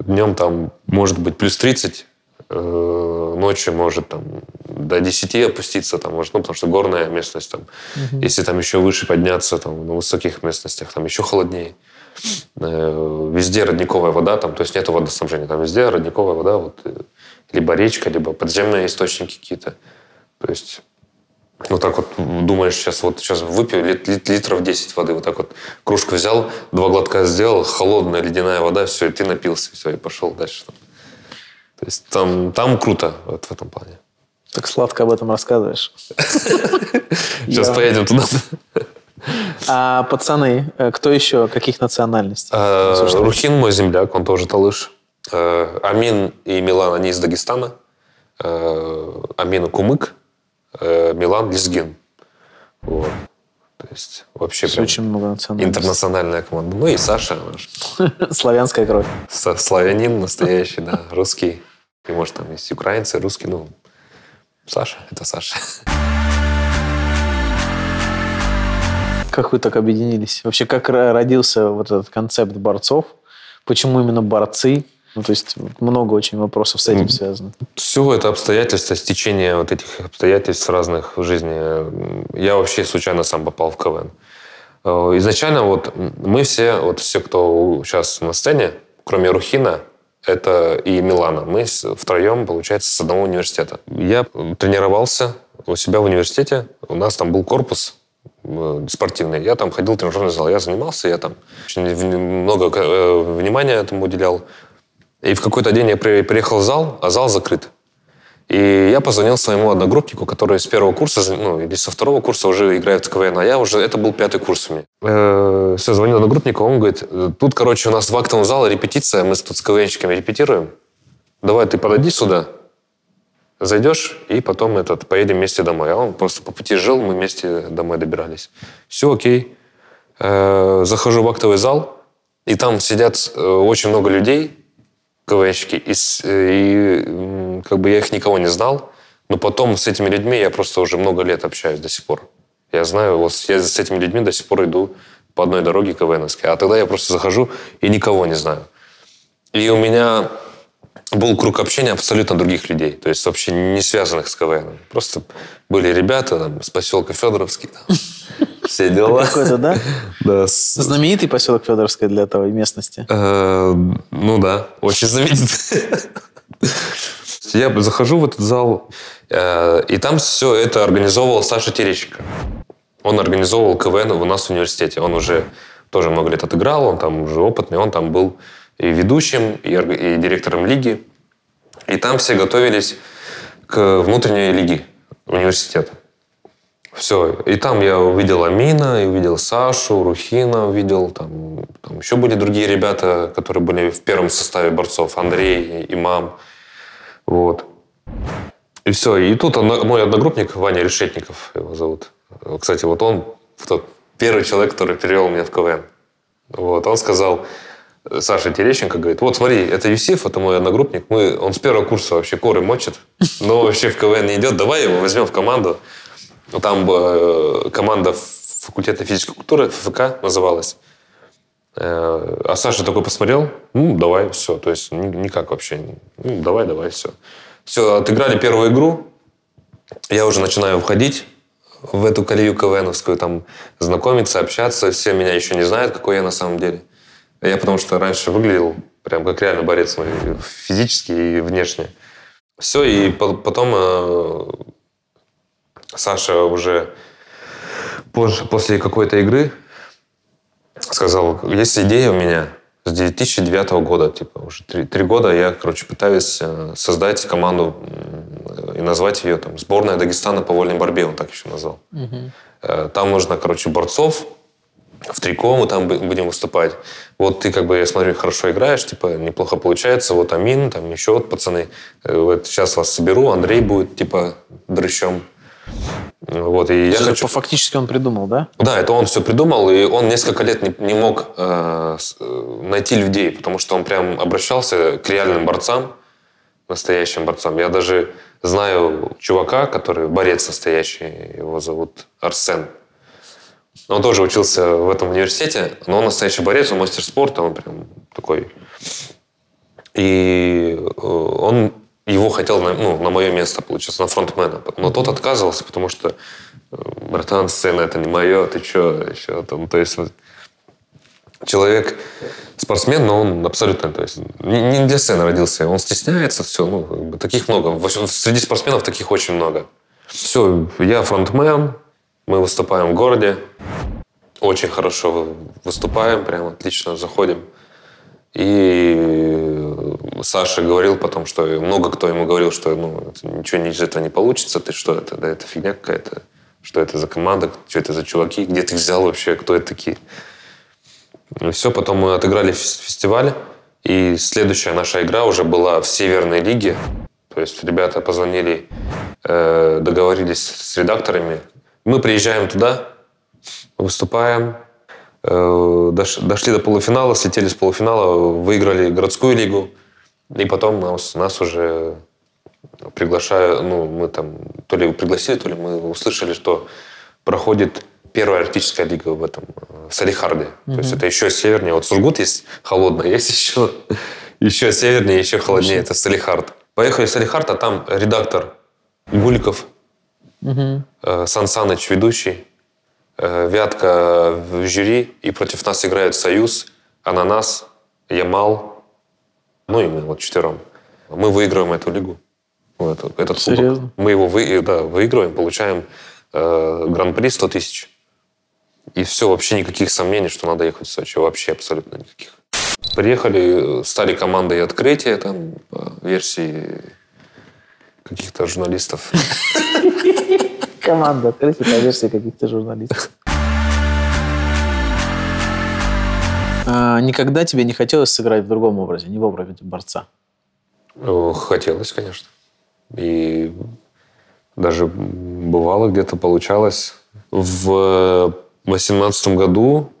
днем там может быть плюс 30, ночью может там до 10 опуститься, там, может, ну, потому что горная местность. Там. Угу. Если там еще выше подняться, там, на высоких местностях, там еще холоднее. Везде родниковая вода, там, то есть нет водоснабжения. Там везде родниковая вода, вот, либо речка, либо подземные источники какие-то. То есть, ну, так вот думаешь, сейчас выпью литров 10 воды, вот так вот кружку взял, два глотка сделал, холодная ледяная вода, все, и ты напился, все, и пошел дальше. Там. То есть там круто вот, в этом плане. Так сладко об этом рассказываешь. Сейчас поедем туда. А пацаны, кто еще? Каких национальностей? Рухин, мой земляк, он тоже талыш. Амин и Милан, они из Дагестана. Амин кумык, Милан лезгин. Вот. То есть вообще очень много национальностей. Интернациональная команда. Ну и Саша наш. Славянская кровь. Славянин настоящий, да, русский. И может там есть украинцы, русские, ну... Саша, это Саша. Как вы так объединились? Вообще, как родился вот этот концепт борцов? Почему именно борцы? Ну, то есть много очень вопросов с этим связано. Все это обстоятельства, стечение вот этих обстоятельств разных в жизни. Я вообще случайно сам попал в КВН. Изначально вот мы все, кто сейчас на сцене, кроме Рухина, это и Милана. Мы втроем, получается, с одного университета. Я тренировался у себя в университете. У нас там был корпус спортивный. Я там ходил в тренажерный зал. Я занимался, я там очень много внимания этому уделял. И в какой-то день я приехал в зал, а зал закрыт. И я позвонил своему одногруппнику, который с первого курса, ну, или со второго курса уже играет в КВН, а я уже, это был 5-й курс у меня. Все, звонил одногруппнику, он говорит, тут, короче, у нас в актовом зале репетиция, мы тут с КВНщиками репетируем, давай ты подойди сюда, зайдешь, и потом поедем вместе домой. А он просто по пути жил, мы вместе домой добирались. Все окей. Захожу в актовый зал, и там сидят очень много людей, КВНщики, и как бы я их никого не знал, но потом с этими людьми я просто уже много лет общаюсь до сих пор. Я знаю, вот я с этими людьми до сих пор иду по одной дороге КВНовской. А тогда я просто захожу и никого не знаю. И у меня был круг общения абсолютно других людей. То есть вообще не связанных с КВНом. Просто были ребята там, с поселка Федоровский. Там, все дела. Какой-то, да? Да. Знаменитый поселок Федоровский для той местности? Ну да, очень знаменитый. Я захожу в этот зал, и там все это организовывал Саша Терещенко. Он организовывал КВН у нас в университете. Он уже тоже много лет отыграл, он там уже опытный, он там был и ведущим, и директором лиги. И там все готовились к внутренней лиге университета. Все. И там я увидел Амина, и увидел Сашу, Рухина увидел. Там еще были другие ребята, которые были в первом составе борцов. Андрей, Имам. Вот. И все. И тут мой одногруппник, Ваня Решетников его зовут. Кстати, вот он тот первый человек, который перевел меня в КВН. Вот. Он сказал, Саша Терещенко говорит, вот смотри, это Юсиф, это мой одногруппник. Он с первого курса вообще коры мочит, но вообще в КВН не идет. Давай его возьмем в команду. Там команда факультета физической культуры, ФФК называлась. А Саша такой посмотрел, ну, давай, все, то есть никак вообще, ну, давай, все. Все, отыграли первую игру, я уже начинаю входить в эту колею КВНовскую, там, знакомиться, общаться, все меня еще не знают, какой я на самом деле. Я потому что раньше выглядел прям как реально борец мой, физически и внешне. Все, и потом Саша уже позже, после какой-то игры, сказал, есть идея у меня с 2009 года, типа уже 3 года я, короче, пытаюсь создать команду и назвать ее там «Сборная Дагестана по вольной борьбе», он так еще назвал. Угу. Там нужно, короче, борцов, в трико мы там будем выступать. Вот ты, как бы, я смотрю, хорошо играешь, типа, неплохо получается, вот Амин, там еще вот пацаны, вот сейчас вас соберу, Андрей будет, типа, дрыщом. Вот, и я хочу... Фактически он придумал, да? Да, это он все придумал, и он несколько лет не мог найти людей, потому что он прям обращался к реальным борцам, настоящим борцам. Я даже знаю чувака, который борец настоящий, его зовут Арсен. Он тоже учился в этом университете, но он настоящий борец, он мастер спорта, он прям такой. И он... Его хотел на мое место, получается, на фронтмена. Но тот отказывался, потому что, братан, сцена, это не мое, ты что, еще там, то есть, вот, человек спортсмен, но он абсолютно, то есть, не для сцены родился, он стесняется, все, ну, таких много, среди спортсменов таких очень много. Все, я фронтмен, мы выступаем в городе, очень хорошо выступаем, прям отлично заходим. И Саша говорил потом, что много кто ему говорил, что ничего из этого не получится, ты что это, да это фигня какая-то, что это за команда, что это за чуваки, где ты взял вообще, кто это такие. И все, потом мы отыграли фестиваль, и следующая наша игра уже была в Северной лиге, то есть ребята позвонили, договорились с редакторами, мы приезжаем туда, выступаем. Дошли до полуфинала, слетели с полуфинала, выиграли городскую лигу. И потом нас уже приглашают, мы там то ли пригласили, то ли мы услышали, что проходит первая арктическая лига в Салихарде. Mm-hmm. То есть это еще севернее. Вот Сургут есть холодный, есть еще севернее, еще холоднее. Mm-hmm. Это Салихард. Поехали в Салихард, а там редактор Гуликов, mm-hmm. Сан Саныч ведущий. Вятка в жюри, и против нас играют Союз, Ананас, Ямал, ну и мы вот вчетвером. Мы выигрываем эту лигу. Этот кубок. Мы его выигрываем, получаем гран-при 100 тысяч. И все, вообще никаких сомнений, что надо ехать в Сочи. Вообще абсолютно никаких. Приехали, стали командой открытия, там, по версии каких-то журналистов. Команда открытия по версии каких-то журналистов. Никогда тебе не хотелось сыграть в другом образе, не в образе борца? Хотелось, конечно. И даже бывало, где-то получалось. В 2018 году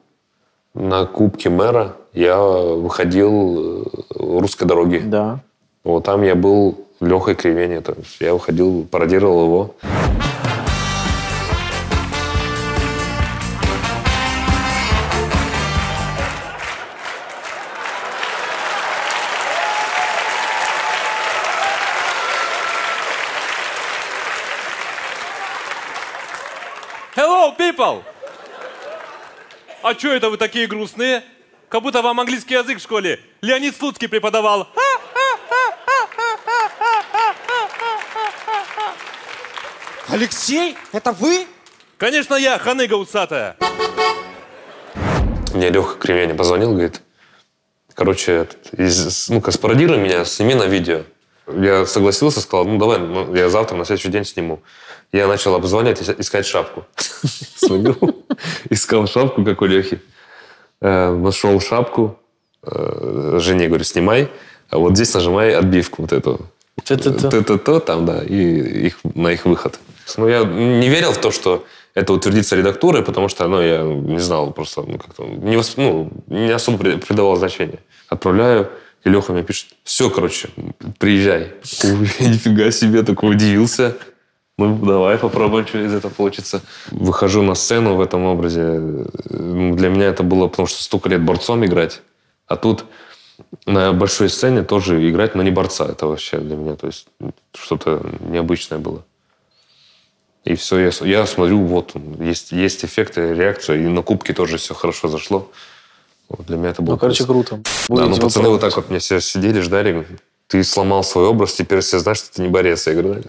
на Кубке мэра я выходил в «Русской дороге». Да. Вот там я был Лехой Кривеней. Я выходил, пародировал его. выпал? А чё это вы такие грустные? Как будто вам английский язык в школе Леонид Слуцкий преподавал. Алексей, это вы? Конечно я, ханыга усатая. Мне Лёха Кремяня позвонил, говорит, короче, ну-ка, спародируй меня, сними на видео. Я согласился, сказал, ну давай, я завтра на следующий день сниму. Я начал обзвонять, искать шапку. Искал шапку, как у Лехи. Нашел шапку. Жене говорю, снимай. А вот здесь нажимай отбивку вот эту. Т-т-т там, да, и на их выход. Но я не верил в то, что это утвердится редактурой, потому что я не знал просто, не особо придавал значения. Отправляю. И Леха мне пишет, все, короче, приезжай. Нифига себе, так удивился. Ну, давай попробуем, что из этого получится. Выхожу на сцену в этом образе. Для меня это было, потому что столько лет борцом играть. А тут на большой сцене тоже играть, но не борца. Это вообще для меня, то есть, что-то необычное было. И все, я смотрю, вот, есть эффекты, реакция. И на кубке тоже все хорошо зашло. Вот для меня это было... Ну, короче, круто. Да, ну, пацаны вот так вот мне все сидели, ждали. Ты сломал свой образ, теперь все знают, что ты не борец. Я говорю,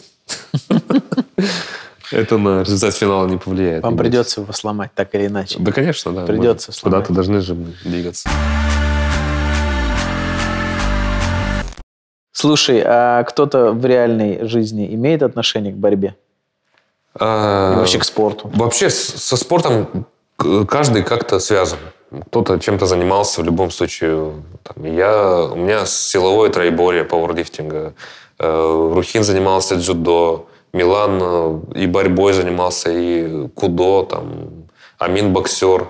это на результат финала не повлияет. Вам придется его сломать, так или иначе. Да, конечно, да. Придется сломать. Куда-то должны же двигаться. Слушай, а кто-то в реальной жизни имеет отношение к борьбе? И вообще к спорту? Вообще со спортом каждый как-то связан. Кто-то чем-то занимался, в любом случае. У меня силовое троеборье пауэрлифтинга. Рухин занимался дзюдо. Милан и борьбой занимался, и кудо. Амин боксер.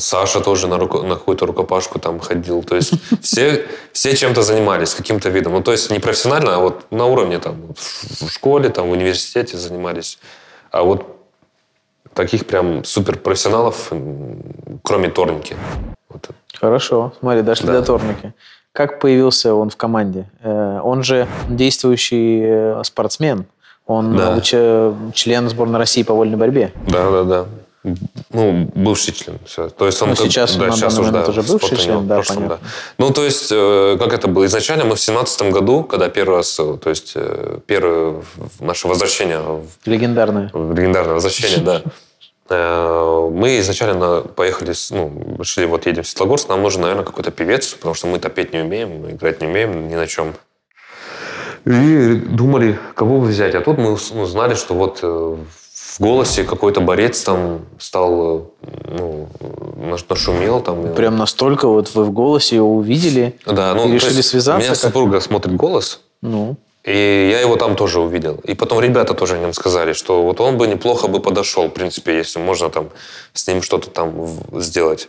Саша тоже на какую-то рукопашку там ходил. То есть все чем-то занимались, каким-то видом. Ну, то есть не профессионально, а вот на уровне в школе, в университете занимались. А вот таких прям суперпрофессионалов, кроме Торники. Вот. Хорошо. Смотри, дошли до Торники. Как появился он в команде? Он же действующий спортсмен. Он член сборной России по вольной борьбе. Да. Ну, бывший член. Все. То есть он сейчас уже бывший член, да, прошлом, понятно. Да. Ну, то есть, как это было изначально, мы в 2017 году, когда первый раз, то есть, первое наше возвращение... Легендарное возвращение, да. Мы изначально поехали, решили, вот едем в Светлогорск, нам нужен, наверное, какой-то певец, потому что мы топеть не умеем, играть не умеем, ни на чем. И думали, кого взять. А тут мы узнали, что вот в «Голосе» какой-то борец стал, нашумел. Прям настолько вот вы в «Голосе» его увидели, да, и решили связаться? У меня супруга смотрит «Голос». Ну. И я его там тоже увидел. И потом ребята тоже о нем сказали, что вот он бы неплохо подошел, в принципе, если можно с ним что-то сделать.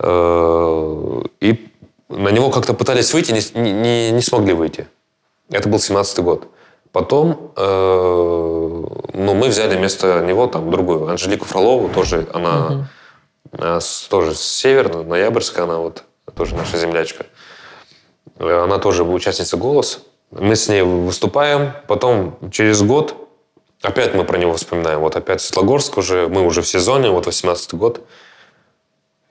И на него как-то пытались выйти, не смогли выйти. Это был 17-й год. Потом мы взяли вместо него другую, Анжелику Фролову, тоже она тоже с севера, Ноябрьская, она вот тоже наша землячка. Она тоже участница «Голоса». Мы с ней выступаем, потом через год опять мы про него вспоминаем. Вот опять Светлогорск уже, мы уже в сезоне, вот 18-й год.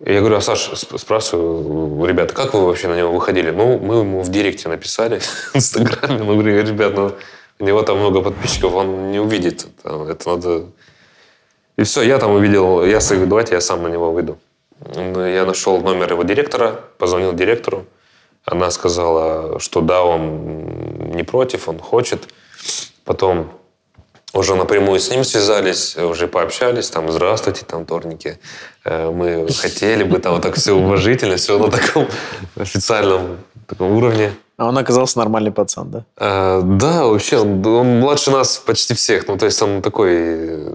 И я говорю, а Саша, спрашиваю, ребята, как вы вообще на него выходили? Ну, мы ему в директе написали, в Инстаграме. Мы говорим, ребят, у него много подписчиков, он не увидит. Это надо... И все, я увидел, я говорю, давайте я сам на него выйду. Я нашел номер его директора, позвонил директору. Она сказала, что да, он не против, он хочет. Потом уже напрямую с ним связались, уже пообщались, здравствуйте, Торники. Мы хотели бы вот так все уважительно, все на таком официальном уровне. А он оказался нормальный пацан, да? Да, вообще, он младше нас почти всех. Ну, то есть он такой...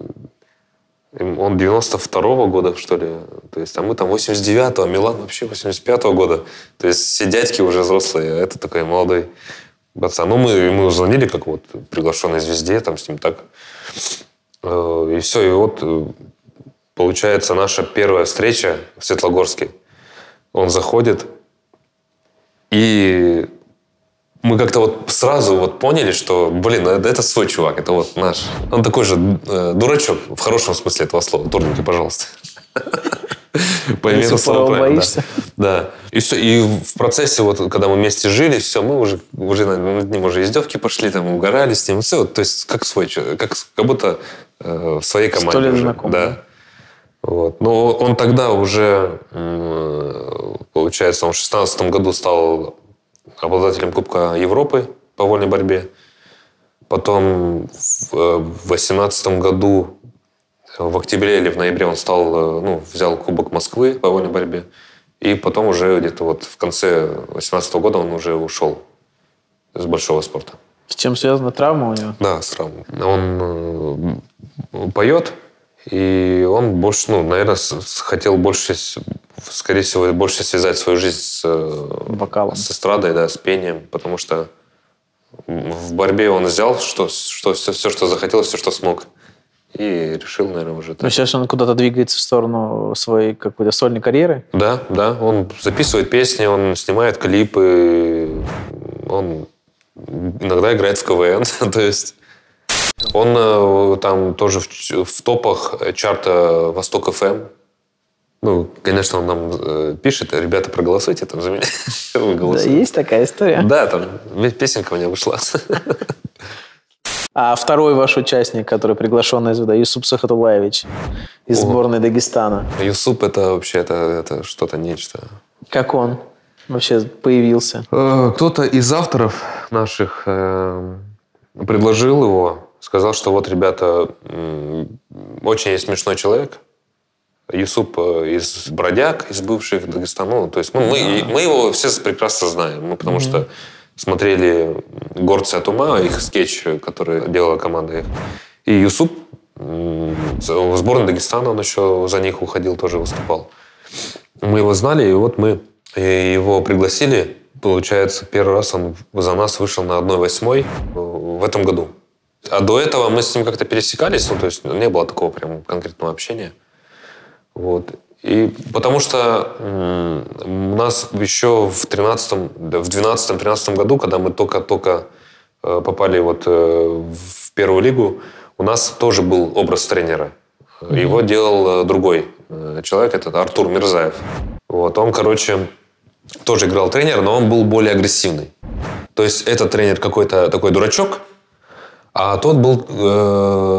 Он 92-го года, что ли, то есть, а мы 89-го, Милан вообще 85-го года. То есть все дядьки уже взрослые, а это такой молодой пацан. Ну, мы ему звонили, как вот приглашенной звезде, с ним так. И все, и вот получается наша первая встреча в Светлогорске. Он заходит, и мы как-то вот сразу вот поняли, что, блин, это свой чувак, это вот наш. Он такой же дурачок, в хорошем смысле этого слова. Торнике, пожалуйста. Пойми это слово правильно. Да. И все. И в процессе, вот, когда мы вместе жили, все, мы уже над ним уже издевки пошли, там, угорали с ним. Все, то есть, как свой человек, как будто в своей команде. 100 лет знакомый. Да. Вот. Но он тогда уже, получается, он в 2016 году стал обладателем Кубка Европы по вольной борьбе. Потом в 2018 году, в октябре или в ноябре, он стал, взял Кубок Москвы по вольной борьбе. И потом уже где-то вот в конце 2018 года он уже ушел с большого спорта. С чем связана травма у него? Да, с травмой. Он поет. И он больше, наверное, хотел больше, скорее всего, больше связать свою жизнь с эстрадой, да, с пением, потому что в борьбе он взял все, что захотел, все, что смог. И решил, наверное, уже... Ну, сейчас он куда-то двигается в сторону своей какой-то сольной карьеры? Да. Он записывает песни, он снимает клипы, он иногда играет в КВН, то есть... Он там тоже в топах чарта «Восток ФМ». Конечно, он нам пишет: ребята, проголосуйте там за меня. Да, есть такая история. Да, там песенка у меня вышла. А второй ваш участник, который приглашенный из ВД, Юсуп Сахатулаевич из сборной Дагестана. Юсуп — это вообще это что-то, нечто. Как он вообще появился? Кто-то из авторов наших предложил его. Сказал, что вот, ребята, очень смешной человек. Юсуп из бродяг, из бывших Дагестанов. То есть мы его все прекрасно знаем. Мы потому что смотрели «Горцы от ума», их скетч, который делала команда. И Юсуп в сборной Дагестана, он еще за них уходил, тоже выступал. Мы его знали, и вот мы его пригласили. Получается, первый раз он за нас вышел на 1/8 в этом году. А до этого мы с ним как-то пересекались, то есть не было такого прям конкретного общения. Вот. И потому что у нас еще в 2012-2013 году, когда мы только-только попали вот в первую лигу, у нас тоже был образ тренера. Его делал другой человек, это Артур Мирзаев. Вот. Он, короче, тоже играл тренера, но он был более агрессивный. То есть этот тренер какой-то такой дурачок, а тот был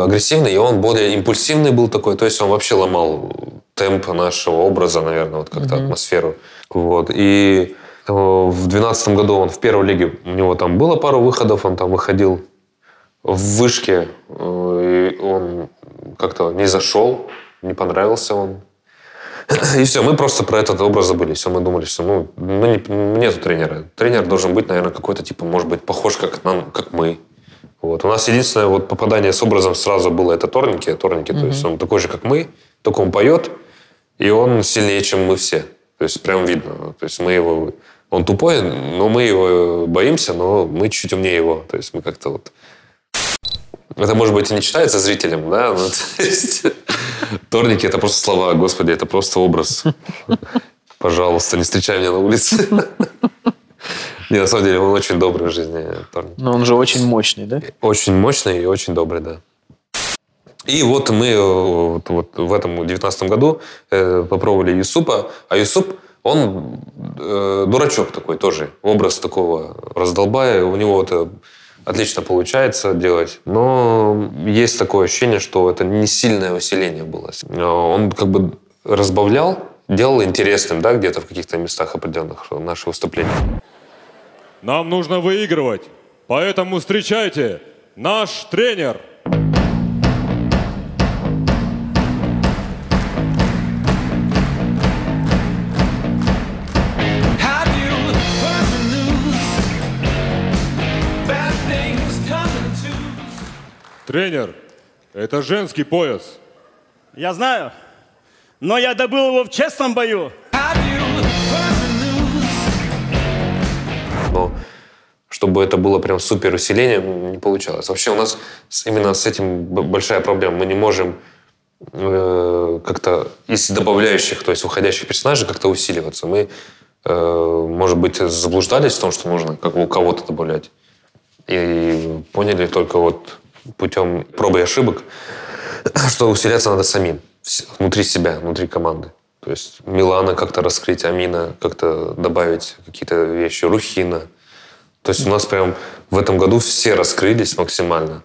агрессивный, и он более импульсивный был такой. То есть он вообще ломал темп нашего образа, наверное, вот как-то атмосферу. Вот. И в 2012 году он в первой лиге, у него там было пару выходов, он там выходил в вышке, и он как-то не зашел, не понравился он. И все, мы просто про этот образ забыли. Все, мы думали, что нету тренера. Тренер должен быть, наверное, какой-то, типа, может быть, похож как мы. Вот. У нас единственное вот попадание с образом сразу было это Торнике, то есть он такой же, как мы, только он поет, и он сильнее, чем мы все. То есть прям видно. То есть он тупой, но мы его боимся, но мы чуть умнее его. То есть мы как-то вот... Это, может быть, и не читается зрителям, да? Но, то есть, Торнике — это просто слова, господи, это просто образ. Пожалуйста, не встречай меня на улице. Не, на самом деле, он очень добрый в жизни. Но он же очень мощный, да? Очень мощный и очень добрый, да. И вот мы вот в этом 2019 году попробовали Юсупа. А Юсуп, он дурачок такой тоже. Образ такого раздолбая. У него это отлично получается делать. Но есть такое ощущение, что это не сильное усиление было. Он как бы разбавлял, делал интересным, да, где-то в каких-то местах определенных наши выступления. Нам нужно выигрывать, поэтому встречайте, наш тренер. Тренер, это женский пояс. Я знаю, но я добыл его в честном бою. Но чтобы это было прям супер усиление, не получалось. Вообще у нас именно с этим большая проблема. Мы не можем как-то из добавляющих, то есть уходящих персонажей, как-то усиливаться. Мы может быть, заблуждались в том, что нужно как бы у кого-то добавлять. И поняли только вот путем пробы и ошибок, что усиляться надо самим, внутри себя, внутри команды. То есть Милана как-то раскрыть, Амина как-то добавить какие-то вещи, Рухина. То есть у нас прям в этом году все раскрылись максимально.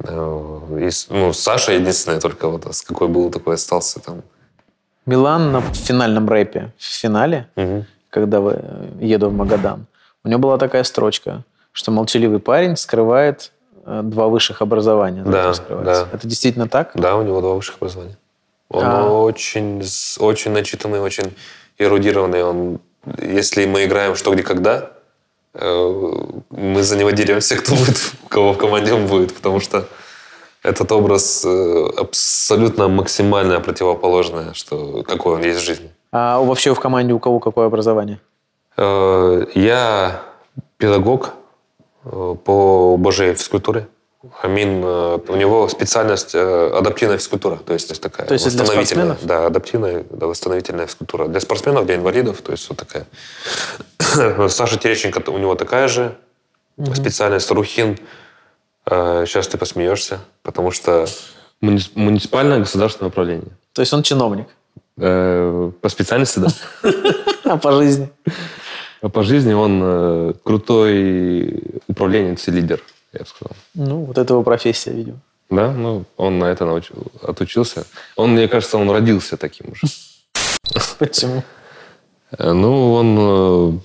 И, ну, Саша единственная только вот, с какой был, такой остался там. Милан на финальном рэпе, в финале, когда еду в Магадан, у него была такая строчка, что молчаливый парень скрывает два высших образования. Да, да. Это действительно так? Да, у него два высших образования. Он очень, очень начитанный, очень эрудированный. Он, если мы играем «Что, где, когда», мы за него деремся, кто будет, кого в команде он будет, потому что этот образ абсолютно максимально противоположное, что какой он есть в жизни. А вообще в команде у кого какое образование? Я педагог по божьей физкультуре. Амин, у него специальность адаптивная физкультура, то есть такая восстановительная. Да, адаптивная, да, восстановительная физкультура. Для спортсменов, для инвалидов, то есть вот такая. Саша Терещенко, у него такая же специальность. Рухин, сейчас ты посмеешься, потому что муниципальное государственное управление. То есть он чиновник? По специальности, да. А по жизни? А по жизни он крутой управленец и лидер. Я бы сказал. Ну, вот это его профессия, видимо. Да, ну, он на это отучился. Он, мне кажется, он родился таким уже. Почему? Ну, он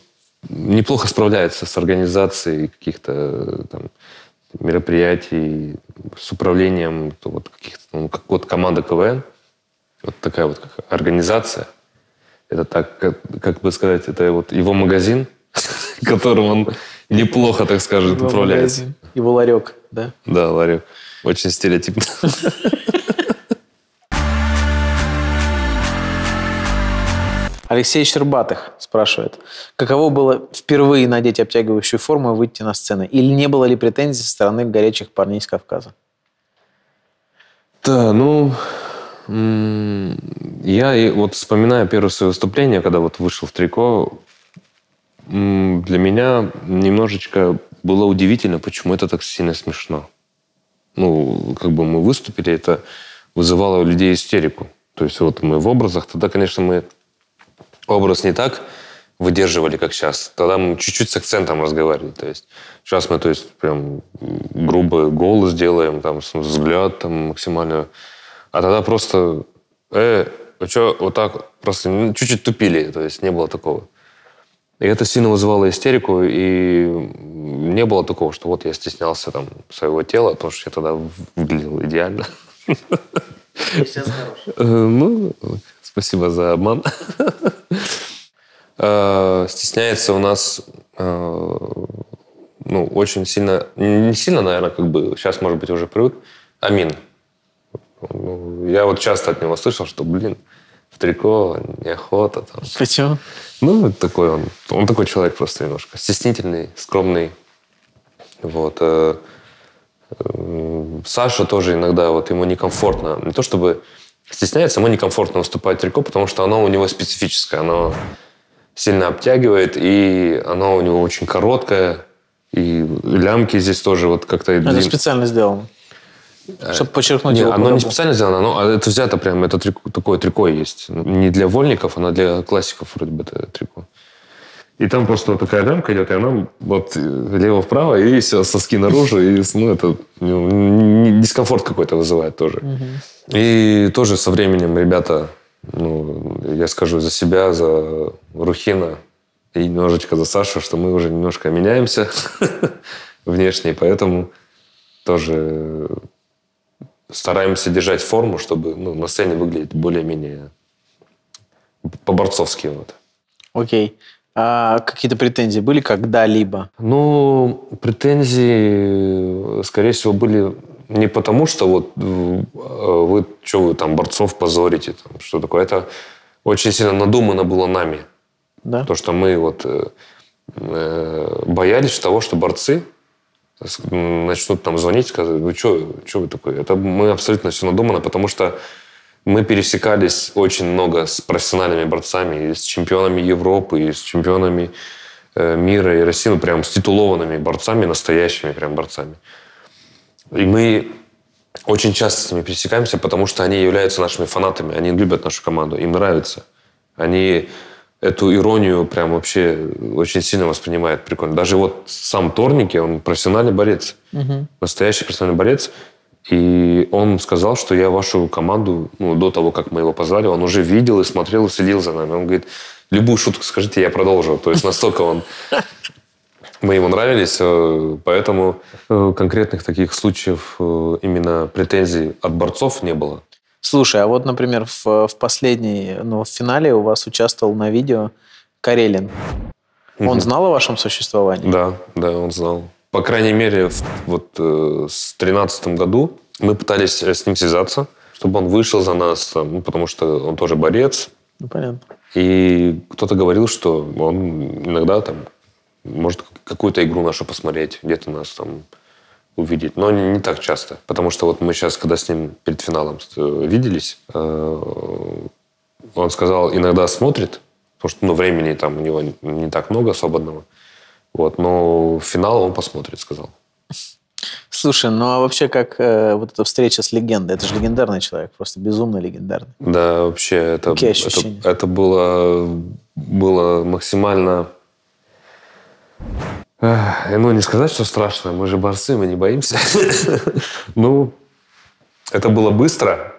неплохо справляется с организацией каких-то там мероприятий, с управлением вот каких-то, ну, как вот команда КВН, вот такая вот как организация. Это так, как бы сказать, это вот его магазин, которым он неплохо, так скажем, управляется. Магазин. Его ларек, да? Да, ларек. Очень стереотипно. Алексей Щербатых спрашивает, каково было впервые надеть обтягивающую форму и выйти на сцену? Или не было ли претензий со стороны горячих парней из Кавказа? Да, ну... Я вот вспоминаю первое свое выступление, когда вот вышел в трико. Для меня немножечко было удивительно, почему это так сильно смешно. Ну, как бы мы выступили, это вызывало у людей истерику. То есть вот мы в образах, тогда, конечно, мы образ не так выдерживали, как сейчас. Тогда мы чуть-чуть с акцентом разговаривали. То есть сейчас мы, то есть, прям грубый голос делаем, там, взгляд там максимально. А тогда просто, что, вот так, просто чуть-чуть тупили. То есть не было такого. И это сильно вызывало истерику, и не было такого, что вот я стеснялся там своего тела, потому что я тогда выглядел идеально. Ты сейчас хороший. Ну, спасибо за обман. Стесняется у нас, ну, очень сильно, не сильно, наверное, как бы, сейчас, может быть, уже привык, Амин. Я вот часто от него слышал, что, блин, в трико неохота. Там. Почему? Ну, такой он такой человек просто немножко. Стеснительный, скромный. Вот. Саша тоже иногда, вот ему некомфортно. Не то чтобы стесняется, ему некомфортно выступать в трико, потому что оно у него специфическое. Оно сильно обтягивает, и оно у него очень короткое. И лямки здесь тоже вот как-то... Это специально сделано. Чтобы подчеркнуть его. Оно не специально сделано, оно, это взято прям, это трико, такое трико есть. Не для вольников, оно для классиков вроде бы это трико. И там просто вот такая рамка идет, и она вот лево-вправо, и все, соски наружу, и, ну, это дискомфорт какой-то вызывает тоже. И тоже со временем ребята, ну, я скажу за себя, за Рухина и немножечко за Сашу, что мы уже немножко меняемся внешне, поэтому тоже... Стараемся держать форму, чтобы, ну, на сцене выглядеть более-менее по-борцовски. Вот. Окей. А какие-то претензии были когда-либо? Ну, претензии, скорее всего, были не потому, что вот вы там борцов позорите, там, что такое. Это очень сильно надумано было нами. Да? То, что мы вот боялись того, что борцы... начнут там звонить, сказать, ну что вы такое? Это мы абсолютно все надумано, потому что Мы пересекались очень много с профессиональными борцами, и с чемпионами Европы, и с чемпионами мира и России, ну, прям с титулованными борцами, настоящими прям борцами. И мы очень часто с ними пересекаемся, потому что они являются нашими фанатами, они любят нашу команду, им нравится. Они эту иронию прям вообще очень сильно воспринимают, прикольно. Даже вот сам Торнике, он профессиональный борец, настоящий профессиональный борец. И он сказал, что я вашу команду, ну, до того, как мы его позвали, он уже видел и смотрел, и следил за нами. Он говорит, любую шутку скажите, я продолжу. То есть настолько он... Мы ему нравились, поэтому конкретных таких случаев именно претензий от борцов не было. Слушай, а вот, например, в последней, ну, в финале у вас участвовал на видео Карелин. Он знал о вашем существовании? Да, да, он знал. По крайней мере, вот с 2013 году мы пытались с ним связаться, чтобы он вышел за нас, ну, потому что он тоже борец. Ну, понятно. И кто-то говорил, что он иногда там может какую-то игру нашу посмотреть, где-то нас там увидеть. Но не так часто, потому что вот мы сейчас, когда с ним перед финалом виделись, он сказал, иногда смотрит, потому что, ну, времени там у него не так много свободного. Вот, но финал он посмотрит, сказал. Слушай, ну а вообще как вот эта встреча с легендой? Это же легендарный человек, просто безумно легендарный. Да, вообще это было максимально... Ну, не сказать, что страшно, мы же борцы, мы не боимся. Ну, это было быстро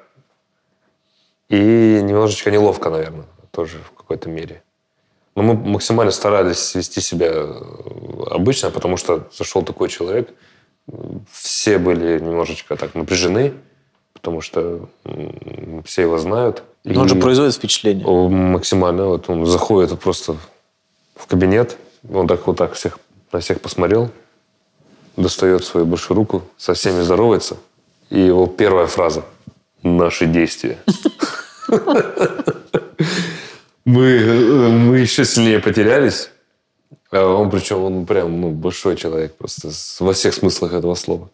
и немножечко неловко, наверное, тоже в какой-то мере. Но мы максимально старались вести себя обычно, потому что зашел такой человек. Все были немножечко так напряжены, потому что все его знают. Но он же производит впечатление. Максимально. Вот он заходит просто в кабинет, он так вот так всех, на всех посмотрел, достает свою большую руку, со всеми здоровается. И его первая фраза – «Наши действия». Мы еще сильнее потерялись. Он, причем, он прям, ну, большой человек просто во всех смыслах этого слова.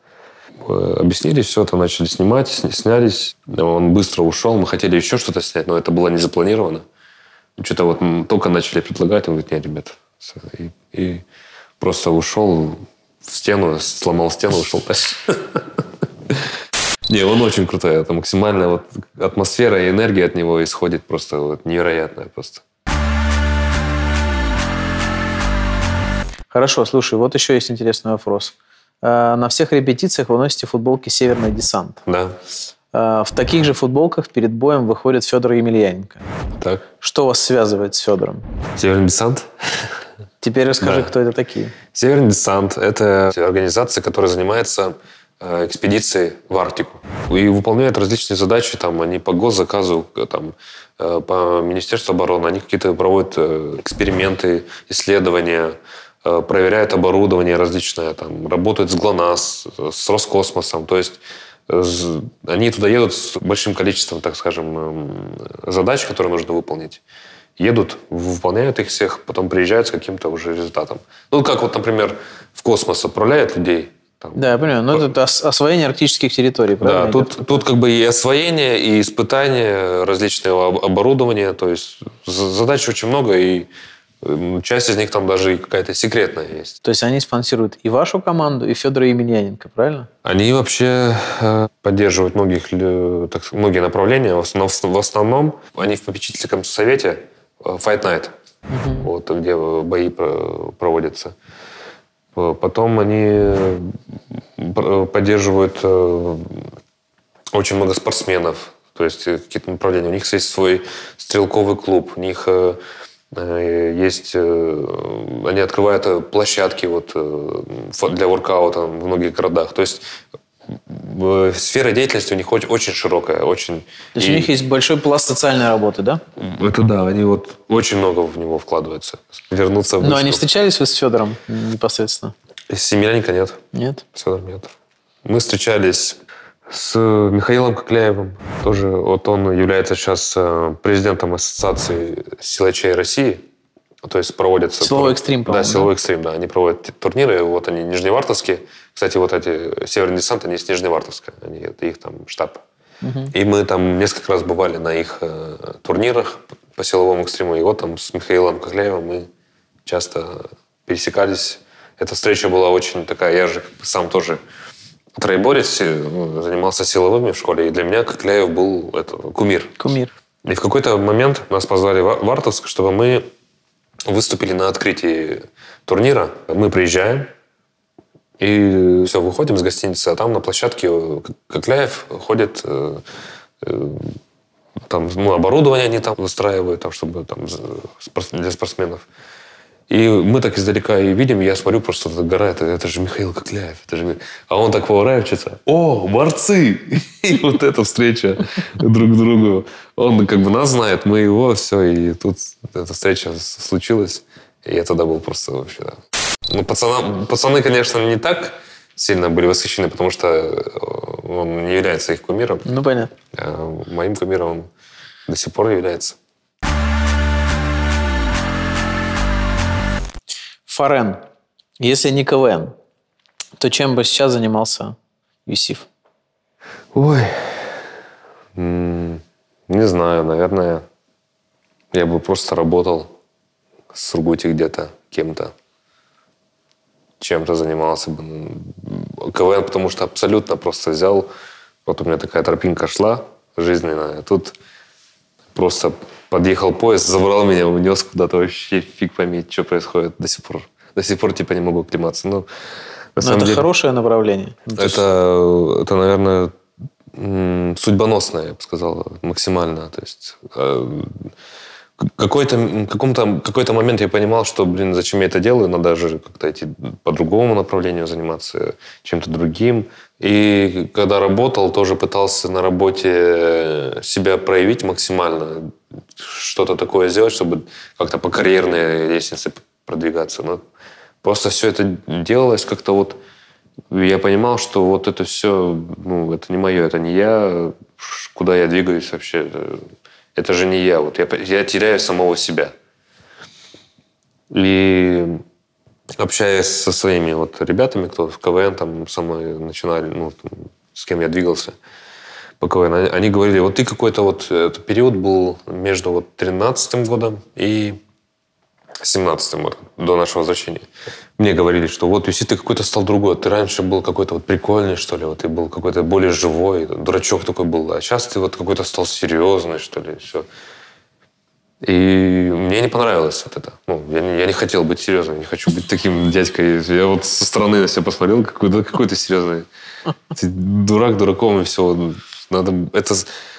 Объяснили все, там начали снимать, снялись. Он быстро ушел, мы хотели еще что-то снять, но это было не запланировано. Что-то вот только начали предлагать, он говорит, нет, ребят. И просто ушел в стену, сломал стену, ушел дальше. Не, он очень крутой. Это максимально вот атмосфера и энергия от него исходит просто вот невероятная просто. Хорошо, слушай, вот еще есть интересный вопрос. На всех репетициях вы носите футболки «Северный десант». Да. В таких же футболках перед боем выходит Федор Емельяненко. Так. Что вас связывает с Федором? «Северный десант». Теперь расскажи, да, кто это такие. «Северный десант» — это организация, которая занимается экспедиции в Арктику. И выполняют различные задачи, там, они по госзаказу, там, по Министерству обороны, они какие-то проводят эксперименты, исследования, проверяют оборудование различное, там, работают с ГЛОНАСС, с Роскосмосом, то есть они туда едут с большим количеством, так скажем, задач, которые нужно выполнить. Едут, выполняют их всех, потом приезжают с каким-то уже результатом. Ну, как вот, например, в космос отправляют людей. Там. Да, я понимаю. Но это освоение арктических территорий, правильно? Да, тут как бы и освоение, и испытание различного оборудования. То есть задач очень много, и часть из них там даже какая-то секретная есть. То есть они спонсируют и вашу команду, и Федора Емельяненко, правильно? Они вообще поддерживают многие направления. В основном они в попечительском совете Fight Night, вот, где бои проводятся. Потом они поддерживают очень много спортсменов, то есть какие-то направления. У них есть свой стрелковый клуб, у них есть... Они открывают площадки вот для воркаута в многих городах. То есть сфера деятельности у них очень широкая. Очень... То есть у них есть большой пласт социальной работы, да? Это да, они вот очень много в него вкладываются. Вернуться в выступ. Но они встречались вы с Федором непосредственно? С Емельяненко нет. Нет? С Федором нет. Мы встречались с Михаилом Кокляевым. Тоже вот он является сейчас президентом Ассоциации силачей России. То есть проводятся... Силовой экстрим, по-моему. Да, силовой экстрим, да. Они проводят турниры, вот они нижневартовские. Кстати, вот эти «Северный десант», они с Нижневартовска. Они, это их там штаб. Угу. И мы там несколько раз бывали на их турнирах по силовому экстриму. И вот там с Михаилом Кокляевым мы часто пересекались. Эта встреча была очень такая, я же сам тоже троеборец, занимался силовыми в школе. И для меня Кокляев был это, кумир. Кумир. И в какой-то момент нас позвали в Артовск, чтобы мы выступили на открытии турнира. Мы приезжаем, и все, выходим из гостиницы, а там на площадке Кокляев ходит, там, ну, оборудование они там выстраивают, там, чтобы там, для спортсменов. И мы так издалека и видим, я смотрю, просто гора, это же Михаил Кокляев. Это же... А он так поворачивается. О, борцы! И вот эта встреча друг к другу. Он как бы нас знает, мы его, все. И тут эта встреча случилась. И я тогда был просто вообще... Ну, пацаны, конечно, не так сильно были восхищены, потому что он не является их кумиром. Ну, понятно. А моим кумиром он до сих пор является. Форен, если не КВН, то чем бы сейчас занимался Юсиф? Ой, не знаю, наверное, я бы просто работал в Сургуте где-то, кем-то, чем-то занимался бы. КВН, потому что абсолютно просто взял, вот у меня такая тропинка шла жизненная, тут просто... Подъехал поезд, забрал меня, унес куда-то, вообще фиг пойми, что происходит до сих пор. До сих пор типа не могу оклематься. Но на самом деле, хорошее направление. Это, наверное, судьбоносное, я бы сказал, максимально. То есть какой-то момент я понимал, что, блин, зачем я это делаю, надо же как-то идти по другому направлению заниматься, чем-то другим. И когда работал, тоже пытался на работе себя проявить максимально, что-то такое сделать, чтобы как-то по карьерной лестнице продвигаться. Но просто все это делалось как-то вот... Я понимал, что вот это все, ну, это не мое, это не я, куда я двигаюсь вообще. Это же не я. Вот я теряю самого себя. И общаясь со своими вот ребятами, кто в КВН там со мной начинали, ну, там, с кем я двигался, по КВН, они говорили, вот ты какой-то вот период был между вот 13-м годом и 17-м годом, до нашего возвращения. Мне говорили, что вот, Юси, ты какой-то стал другой, ты раньше был какой-то вот прикольный, что ли, вот ты был какой-то более живой, дурачок такой был, а сейчас ты вот какой-то стал серьезный, что ли, все. И мне не понравилось вот это. Ну, я не хотел быть серьезным, не хочу быть таким дядькой. Я вот со стороны на себя посмотрел, какой ты серьезный. Ты дурак дураком, и все. Надо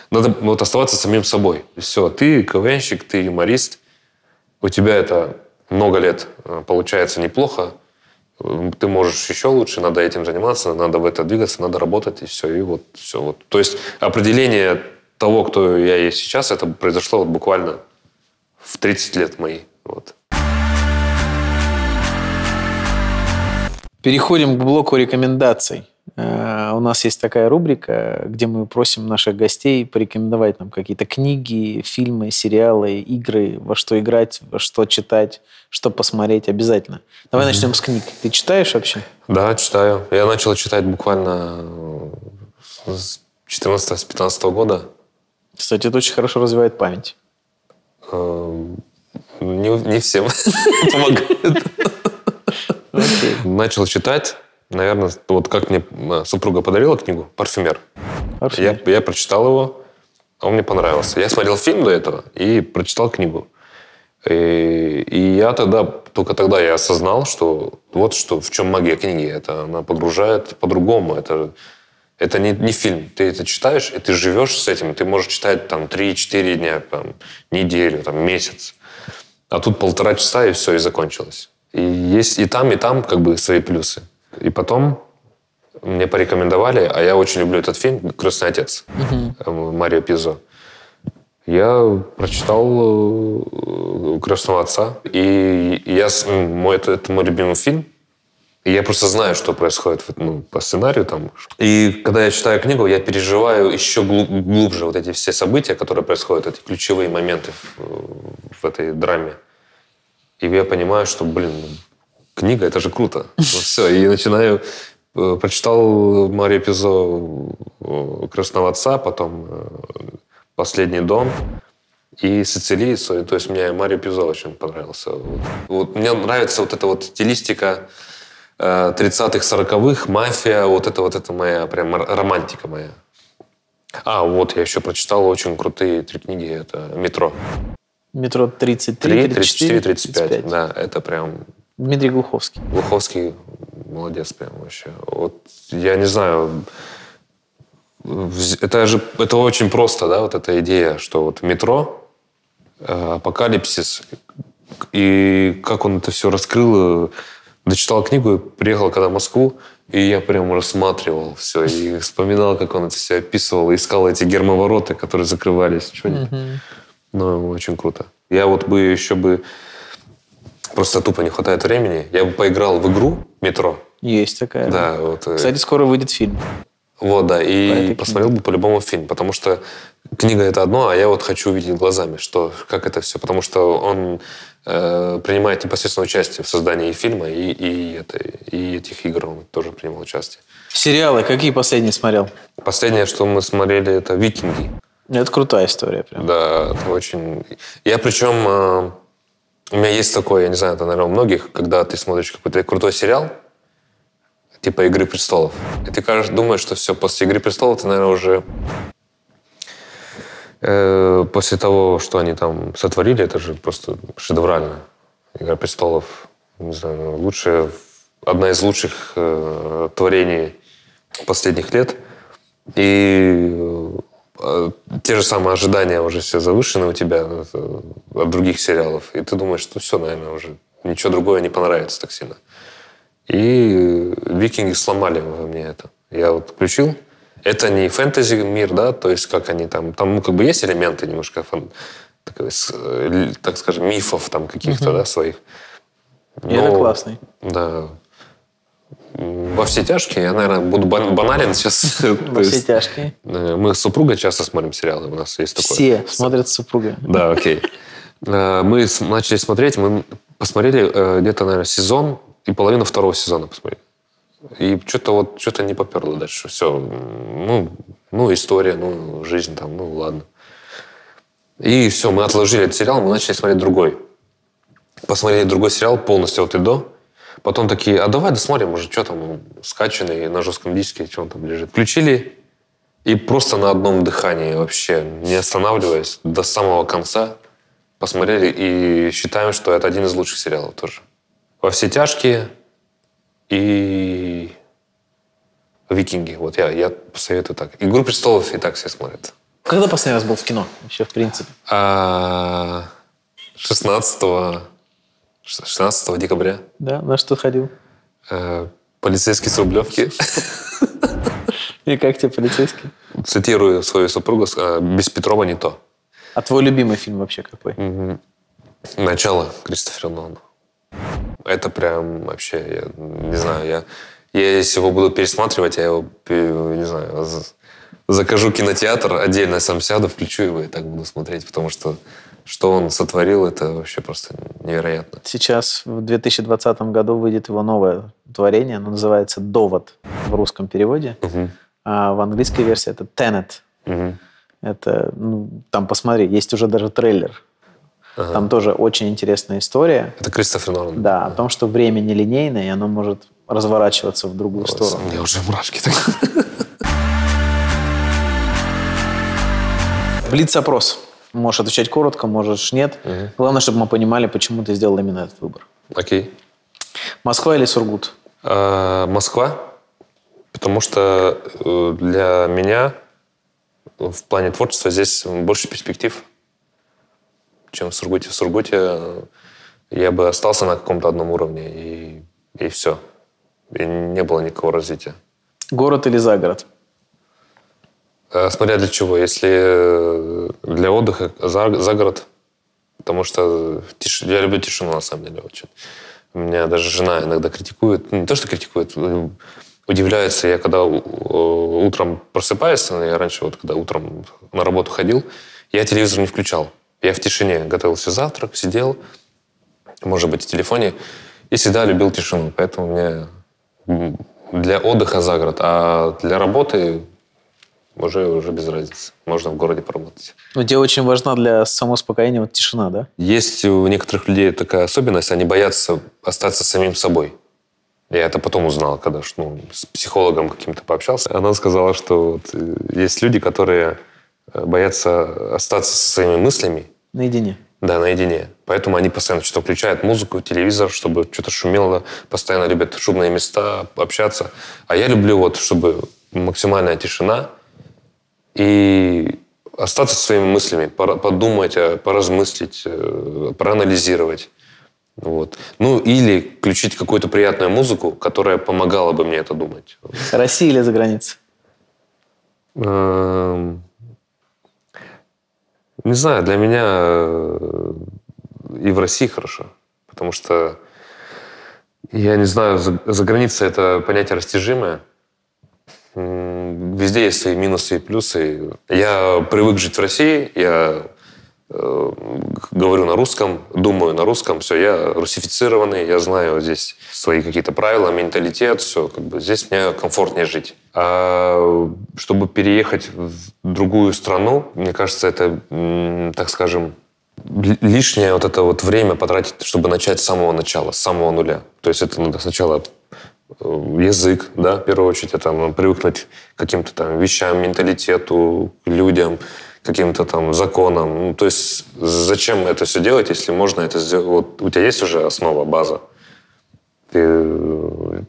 вот оставаться самим собой. Все, ты КВНщик, ты юморист. У тебя это много лет получается неплохо. Ты можешь еще лучше, надо этим заниматься, надо в это двигаться, надо работать, и все. И вот все. Вот. То есть определение того, кто я есть сейчас, это произошло вот буквально в 30 лет мои. Вот. Переходим к блоку рекомендаций. У нас есть такая рубрика, где мы просим наших гостей порекомендовать нам какие-то книги, фильмы, сериалы, игры, во что играть, во что читать, что посмотреть обязательно. Давай начнем с книг. Ты читаешь вообще? Да, читаю. Я начал читать буквально с 14-15 года. Кстати, это очень хорошо развивает память. Не всем помогает. Начал читать. Наверное, вот как мне супруга подарила книгу «Парфюмер». Я прочитал его, он мне понравился. Я смотрел фильм до этого и прочитал книгу. И я только тогда я осознал, что вот что, в чем магия книги. Это она погружает по-другому. Это не фильм. Ты это читаешь, и ты живешь с этим. Ты можешь читать там 3-4 дня, там, неделю, там, месяц. А тут 1,5 часа, и все, и закончилось. И есть и там как бы свои плюсы. И потом мне порекомендовали, а я очень люблю этот фильм «Крестный отец» Марио Пьюзо. Я прочитал «Крестного отца», и это мой любимый фильм. И я просто знаю, что происходит по сценарию там. И когда я читаю книгу, я переживаю еще глубже вот эти все события, которые происходят, эти ключевые моменты в этой драме. И я понимаю, что, блин, книга — это же круто. Вот все, и начинаю Прочитал Марио Пьюзо «Крестного отца», потом «Последний дом» и «Сицилийцу». То есть мне Марио Пьюзо очень понравился. Вот, мне нравится вот эта вот стилистика 30-х, 40-х, мафия. Вот это моя прям романтика моя. А, вот я еще прочитал очень крутые три книги. Это «Метро». «Метро 33, 34, 35». Да, это прям... Дмитрий Глуховский. Глуховский молодец прям вообще. Вот я не знаю, это очень просто, да, вот эта идея, что вот метро, апокалипсис, и как он это все раскрыл. Дочитал книгу, приехал когда в Москву, и я прям рассматривал все, и вспоминал, как он это все описывал, искал эти гермовороты, которые закрывались. Ну, очень круто. Я вот бы еще бы... Просто тупо не хватает времени. Я бы поиграл в игру «Метро». Есть такая. Да, вот. Кстати, скоро выйдет фильм. Вот, да. И посмотрел бы по-любому фильм. Потому что книга – это одно, а я вот хочу увидеть глазами, что, как это все. Потому что он принимает непосредственное участие в создании фильма, и этих игр он тоже принимал участие. Сериалы какие последние смотрел? Последнее, что мы смотрели, это «Викинги». Это крутая история прям. Да, это очень... Я причем... У меня есть такое, я не знаю, это, наверное, у многих, когда ты смотришь какой-то крутой сериал, типа «Игры престолов», и ты, кажется, думаешь, что все, после «Игры престолов» ты, наверное, уже после того, что они там сотворили, это же просто шедеврально. «Игра престолов», не знаю, одна из лучших творений последних лет. И... Те же самые ожидания уже все завышены у тебя от других сериалов. И ты думаешь, что все, наверное, уже ничего другое не понравится так сильно. И «Викинги» сломали во мне это. Я вот включил. Это не фэнтези-мир, да, то есть как они там... Там как бы есть элементы немножко, так скажем, мифов там каких-то, да, своих. И это классный. Да. «Во все тяжкие». Я, наверное, буду банален сейчас. «Во все тяжкие». Мы с супругой часто смотрим сериалы. У нас есть такое. Все смотрят с супругой. Да, окей. Мы начали смотреть. Мы посмотрели где-то, наверное, сезон и половину второго сезона посмотрели. И что-то не поперло дальше. Все. Ну, история, ну, жизнь там, ну, ладно. И все, мы отложили этот сериал, мы начали смотреть другой. Посмотрели другой сериал полностью от и до. Потом такие, а давай досмотрим уже, что там он скачанный на жестком диске, что он там лежит. Включили и просто на одном дыхании вообще, не останавливаясь, до самого конца посмотрели и считаем, что это один из лучших сериалов тоже. «Во все тяжкие» и «Викинги». Вот я посоветую так. «Игру престолов» и так все смотрят. Когда последний раз был в кино вообще, в принципе? 16 декабря. Да, на что ходил? Полицейский с Рублевки. И как тебе полицейский? Цитирую свою супругу, без Петрова не то. А твой любимый фильм вообще какой? «Начало» Кристофера Нолана. Это прям вообще, я не знаю, я если его буду пересматривать, я его, не знаю, закажу кинотеатр, отдельно сам сяду, включу его и так буду смотреть, потому что что он сотворил, это вообще просто невероятно. Сейчас, в 2020 году, выйдет его новое творение. Оно называется «Довод» в русском переводе. А в английской версии это «Tenet». Это, ну, там, посмотри, есть уже даже трейлер. Там тоже очень интересная история. Это Кристофер Нолан. Да, о том, что время нелинейное, и оно может разворачиваться в другую сторону. У меня уже мурашки такие. Блиц-опрос. Можешь отвечать коротко, можешь нет. Главное, чтобы мы понимали, почему ты сделал именно этот выбор. Окей. Москва или Сургут? Москва. Потому что для меня в плане творчества здесь больше перспектив, чем в Сургуте. В Сургуте я бы остался на каком-то одном уровне, и все. И не было никакого развития. Город или загород? Смотря для чего. Если для отдыха, за город. Потому что я люблю тишину, на самом деле, очень. Меня даже жена иногда критикует. Не то, что критикует, удивляется. Я когда утром просыпаюсь, я раньше, вот когда утром на работу ходил, я телевизор не включал. Я в тишине готовился завтрак, сидел, может быть, в телефоне. И всегда любил тишину. Поэтому мне Для отдыха за город, а для работы уже без разницы. Можно в городе поработать. Но тебе очень важна для самоуспокоения вот тишина, да? Есть у некоторых людей такая особенность, они боятся остаться самим собой. Я это потом узнал, когда с психологом каким-то пообщался. Она сказала, что есть люди, которые боятся остаться со своими мыслями. Наедине. Да, наедине. Поэтому они постоянно что-то включают, музыку, телевизор, чтобы что-то шумело. Постоянно любят шумные места, общаться. А я люблю, чтобы максимальная тишина и остаться своими мыслями, подумать, поразмыслить, проанализировать. Вот. Ну, или включить какую-то приятную музыку, которая помогала бы мне это думать. Россия или за границей? Не знаю, для меня и в России хорошо, потому что, я не знаю, за границей это понятие растяжимое. Везде есть свои минусы и плюсы. Я привык жить в России, я говорю на русском, думаю на русском, все, я русифицированный, я знаю здесь свои какие-то правила, менталитет, все, здесь мне комфортнее жить. А чтобы переехать в другую страну, мне кажется, это, так скажем, лишнее время потратить, чтобы начать с самого начала, с самого нуля. То есть это надо сначала язык, да, в первую очередь, это привыкнуть к каким-то вещам, менталитету, людям, каким-то законом. Ну, то есть зачем это все делать, если можно это сделать? Вот у тебя есть уже основа, база.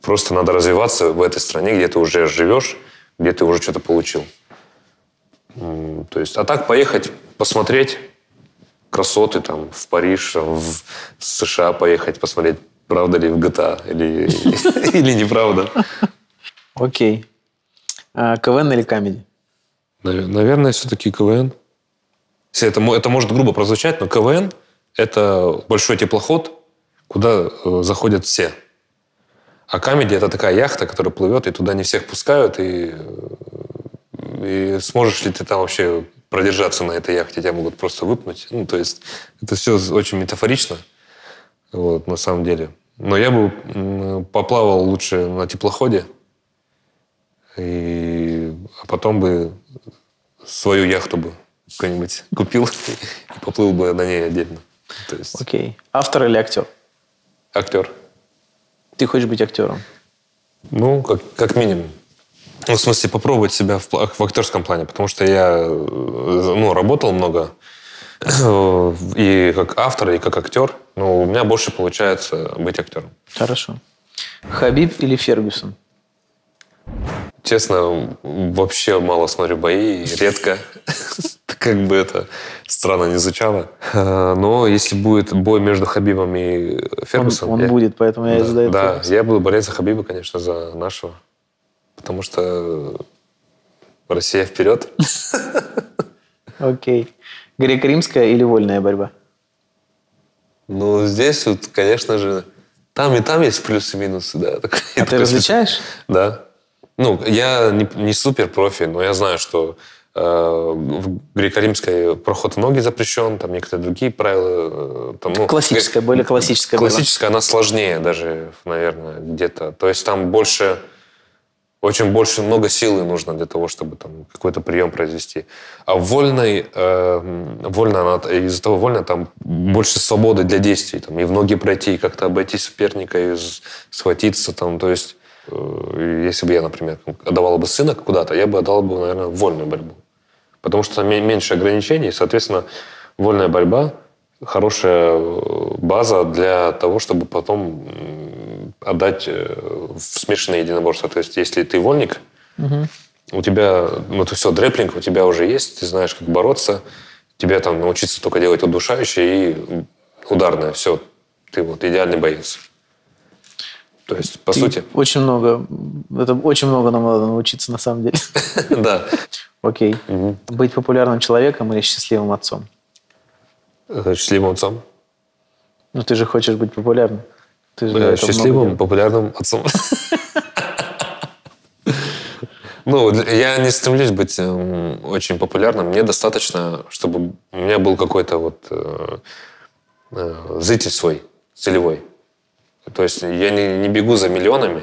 Просто надо развиваться в этой стране, где ты уже живешь, где ты уже что-то получил. То есть, а так поехать, посмотреть красоты в Париж, в США поехать, посмотреть, правда ли в GTA или неправда. Окей. КВН или камеди? Наверное, все-таки КВН. Это может грубо прозвучать, но КВН – это большой теплоход, куда заходят все. А камеди – это такая яхта, которая плывет, и туда не всех пускают. И сможешь ли ты там вообще продержаться на этой яхте? Тебя могут просто выпнуть. Ну, то есть это все очень метафорично, на самом деле. Но я бы поплавал лучше на теплоходе, а потом бы свою яхту какую-нибудь купил и поплыл бы на ней отдельно. Окей. Автор или актер? Актер. Ты хочешь быть актером? Ну, как минимум. Ну, в смысле, попробовать себя в актерском плане, потому что я работал много и как автор, и как актер. Но у меня больше получается быть актером. Хорошо. Хабиб или Фергюсон? Честно, вообще мало смотрю бои, редко. Как бы это странно не звучало. Но если будет бой между Хабибом и Фергюсом... Он будет, поэтому я и задаю. Да, я буду болеть за Хабиба, конечно, за нашего. Потому что Россия вперед. Окей. Греко-римская или вольная борьба? Ну, здесь, конечно же, там есть плюсы и минусы. Да. А ты различаешь? Да. Ну, я не супер профи, но я знаю, что в греко-римской проход в ноги запрещен, там некоторые другие правила. Классическая, более классическая. Классическая, она сложнее даже, наверное, где-то. То есть там много силы нужно для того, чтобы какой-то прием произвести. А вольная, там больше свободы для действий. Там, и в ноги пройти, и как-то обойти соперника, и схватиться. То есть... Если бы я, например, отдавал бы сына куда-то, я бы отдал бы, наверное, вольную борьбу. Потому что там меньше ограничений, соответственно, вольная борьба – хорошая база для того, чтобы потом отдать в смешанные единоборства. То есть, если ты вольник, у тебя, дрэплинг у тебя уже есть, ты знаешь, как бороться, тебе научиться только делать удушающее и ударное. Все, ты идеальный боец. То есть, по сути... Очень много нам надо научиться, на самом деле. Да. Окей. Быть популярным человеком или счастливым отцом? Счастливым отцом. Ну, ты же хочешь быть популярным. Счастливым, популярным отцом. Ну, я не стремлюсь быть очень популярным. Мне достаточно, чтобы у меня был какой-то зритель свой, целевой. То есть я не бегу за миллионами,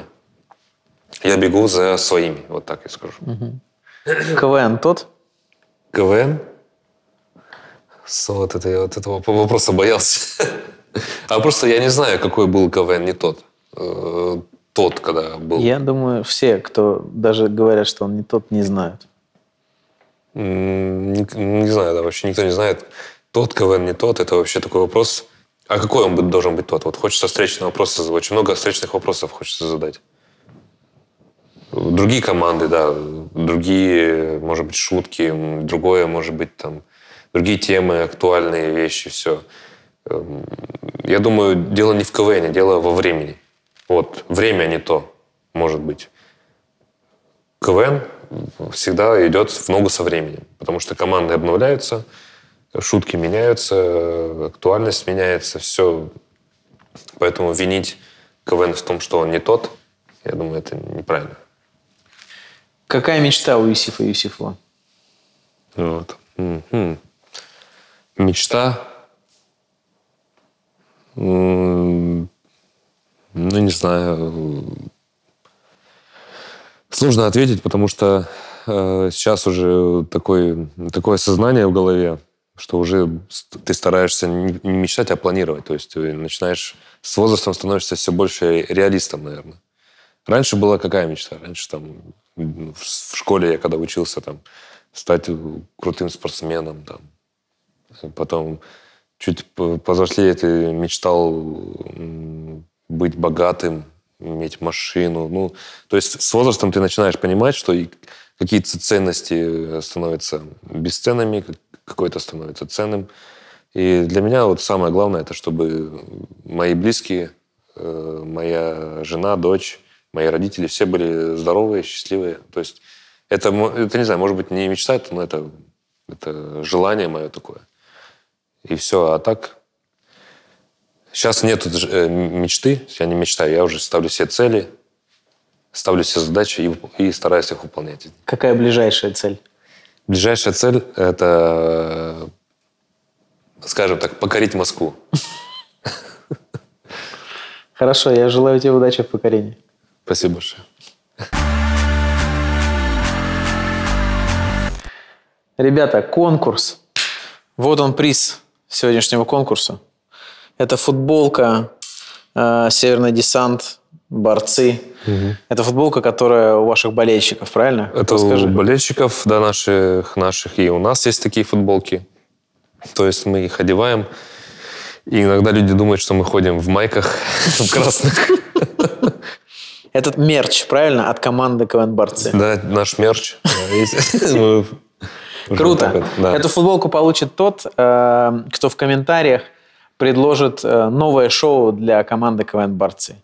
Я бегу за своими, вот так я скажу. Угу. КВН тот? КВН? Вот это я вот этого вопроса боялся. А просто я не знаю, какой был КВН, не тот. Тот, когда был. Я думаю, все, кто даже говорят, что он не тот, не знают. Не знаю, да, вообще никто не знает. Тот КВН, не тот, это вообще такой вопрос. А какой он должен быть тот? Вот хочется встречного вопроса задать. Очень много встречных вопросов хочется задать. Другие команды, да, другие, может быть, шутки, другое, может быть, там, другие темы, актуальные вещи, все. Я думаю, дело не в КВН, дело во времени. Вот, время не то, может быть. КВН всегда идет в ногу со временем, потому что команды обновляются, шутки меняются, актуальность меняется, все. Поэтому винить КВН в том, что он не тот, я думаю, это неправильно. Какая мечта у Юсифа Юсифова? Вот. Мечта? Ну, не знаю. Сложно ответить, потому что сейчас уже такое сознание в голове, что уже ты стараешься не мечтать, а планировать. То есть ты начинаешь с возрастом, становишься все больше реалистом, наверное. Раньше была какая мечта? Раньше там в школе я когда учился там стать крутым спортсменом, там. Потом чуть повзрослее ты мечтал быть богатым, иметь машину. Ну, то есть с возрастом ты начинаешь понимать, что какие-то ценности становятся бесценными, какой-то становится ценным. И для меня вот самое главное, это чтобы мои близкие, моя жена, дочь, мои родители все были здоровые, счастливые. То есть это не знаю, может быть, не мечта, но это желание мое такое. И все, а так... Сейчас нет мечты, я не мечтаю, я уже ставлю себе цели, ставлю себе задачи и стараюсь их выполнять. Какая ближайшая цель? Ближайшая цель – это, скажем так, покорить Москву. Хорошо, я желаю тебе удачи в покорении. Спасибо большое. Ребята, конкурс. Вот он приз сегодняшнего конкурса. Это футболка «Северный десант», «Борцы». Угу. Это футболка, которая у ваших болельщиков, правильно? Это у болельщиков, да, наших. И у нас есть такие футболки. То есть мы их одеваем. И иногда люди думают, что мы ходим в майках, в красных. Этот мерч, правильно, от команды КВН «Борцы». Да, наш мерч. Круто. Эту футболку получит тот, кто в комментариях предложит новое шоу для команды КВН «Борцы».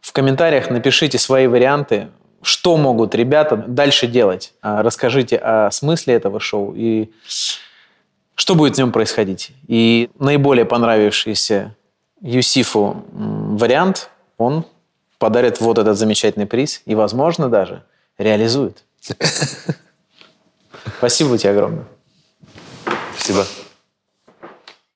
В комментариях напишите свои варианты, что могут ребята дальше делать. Расскажите о смысле этого шоу и что будет в нем происходить. И наиболее понравившийся Юсифу вариант, он подарит вот этот замечательный приз и, возможно, даже реализует. Спасибо тебе огромное. Спасибо.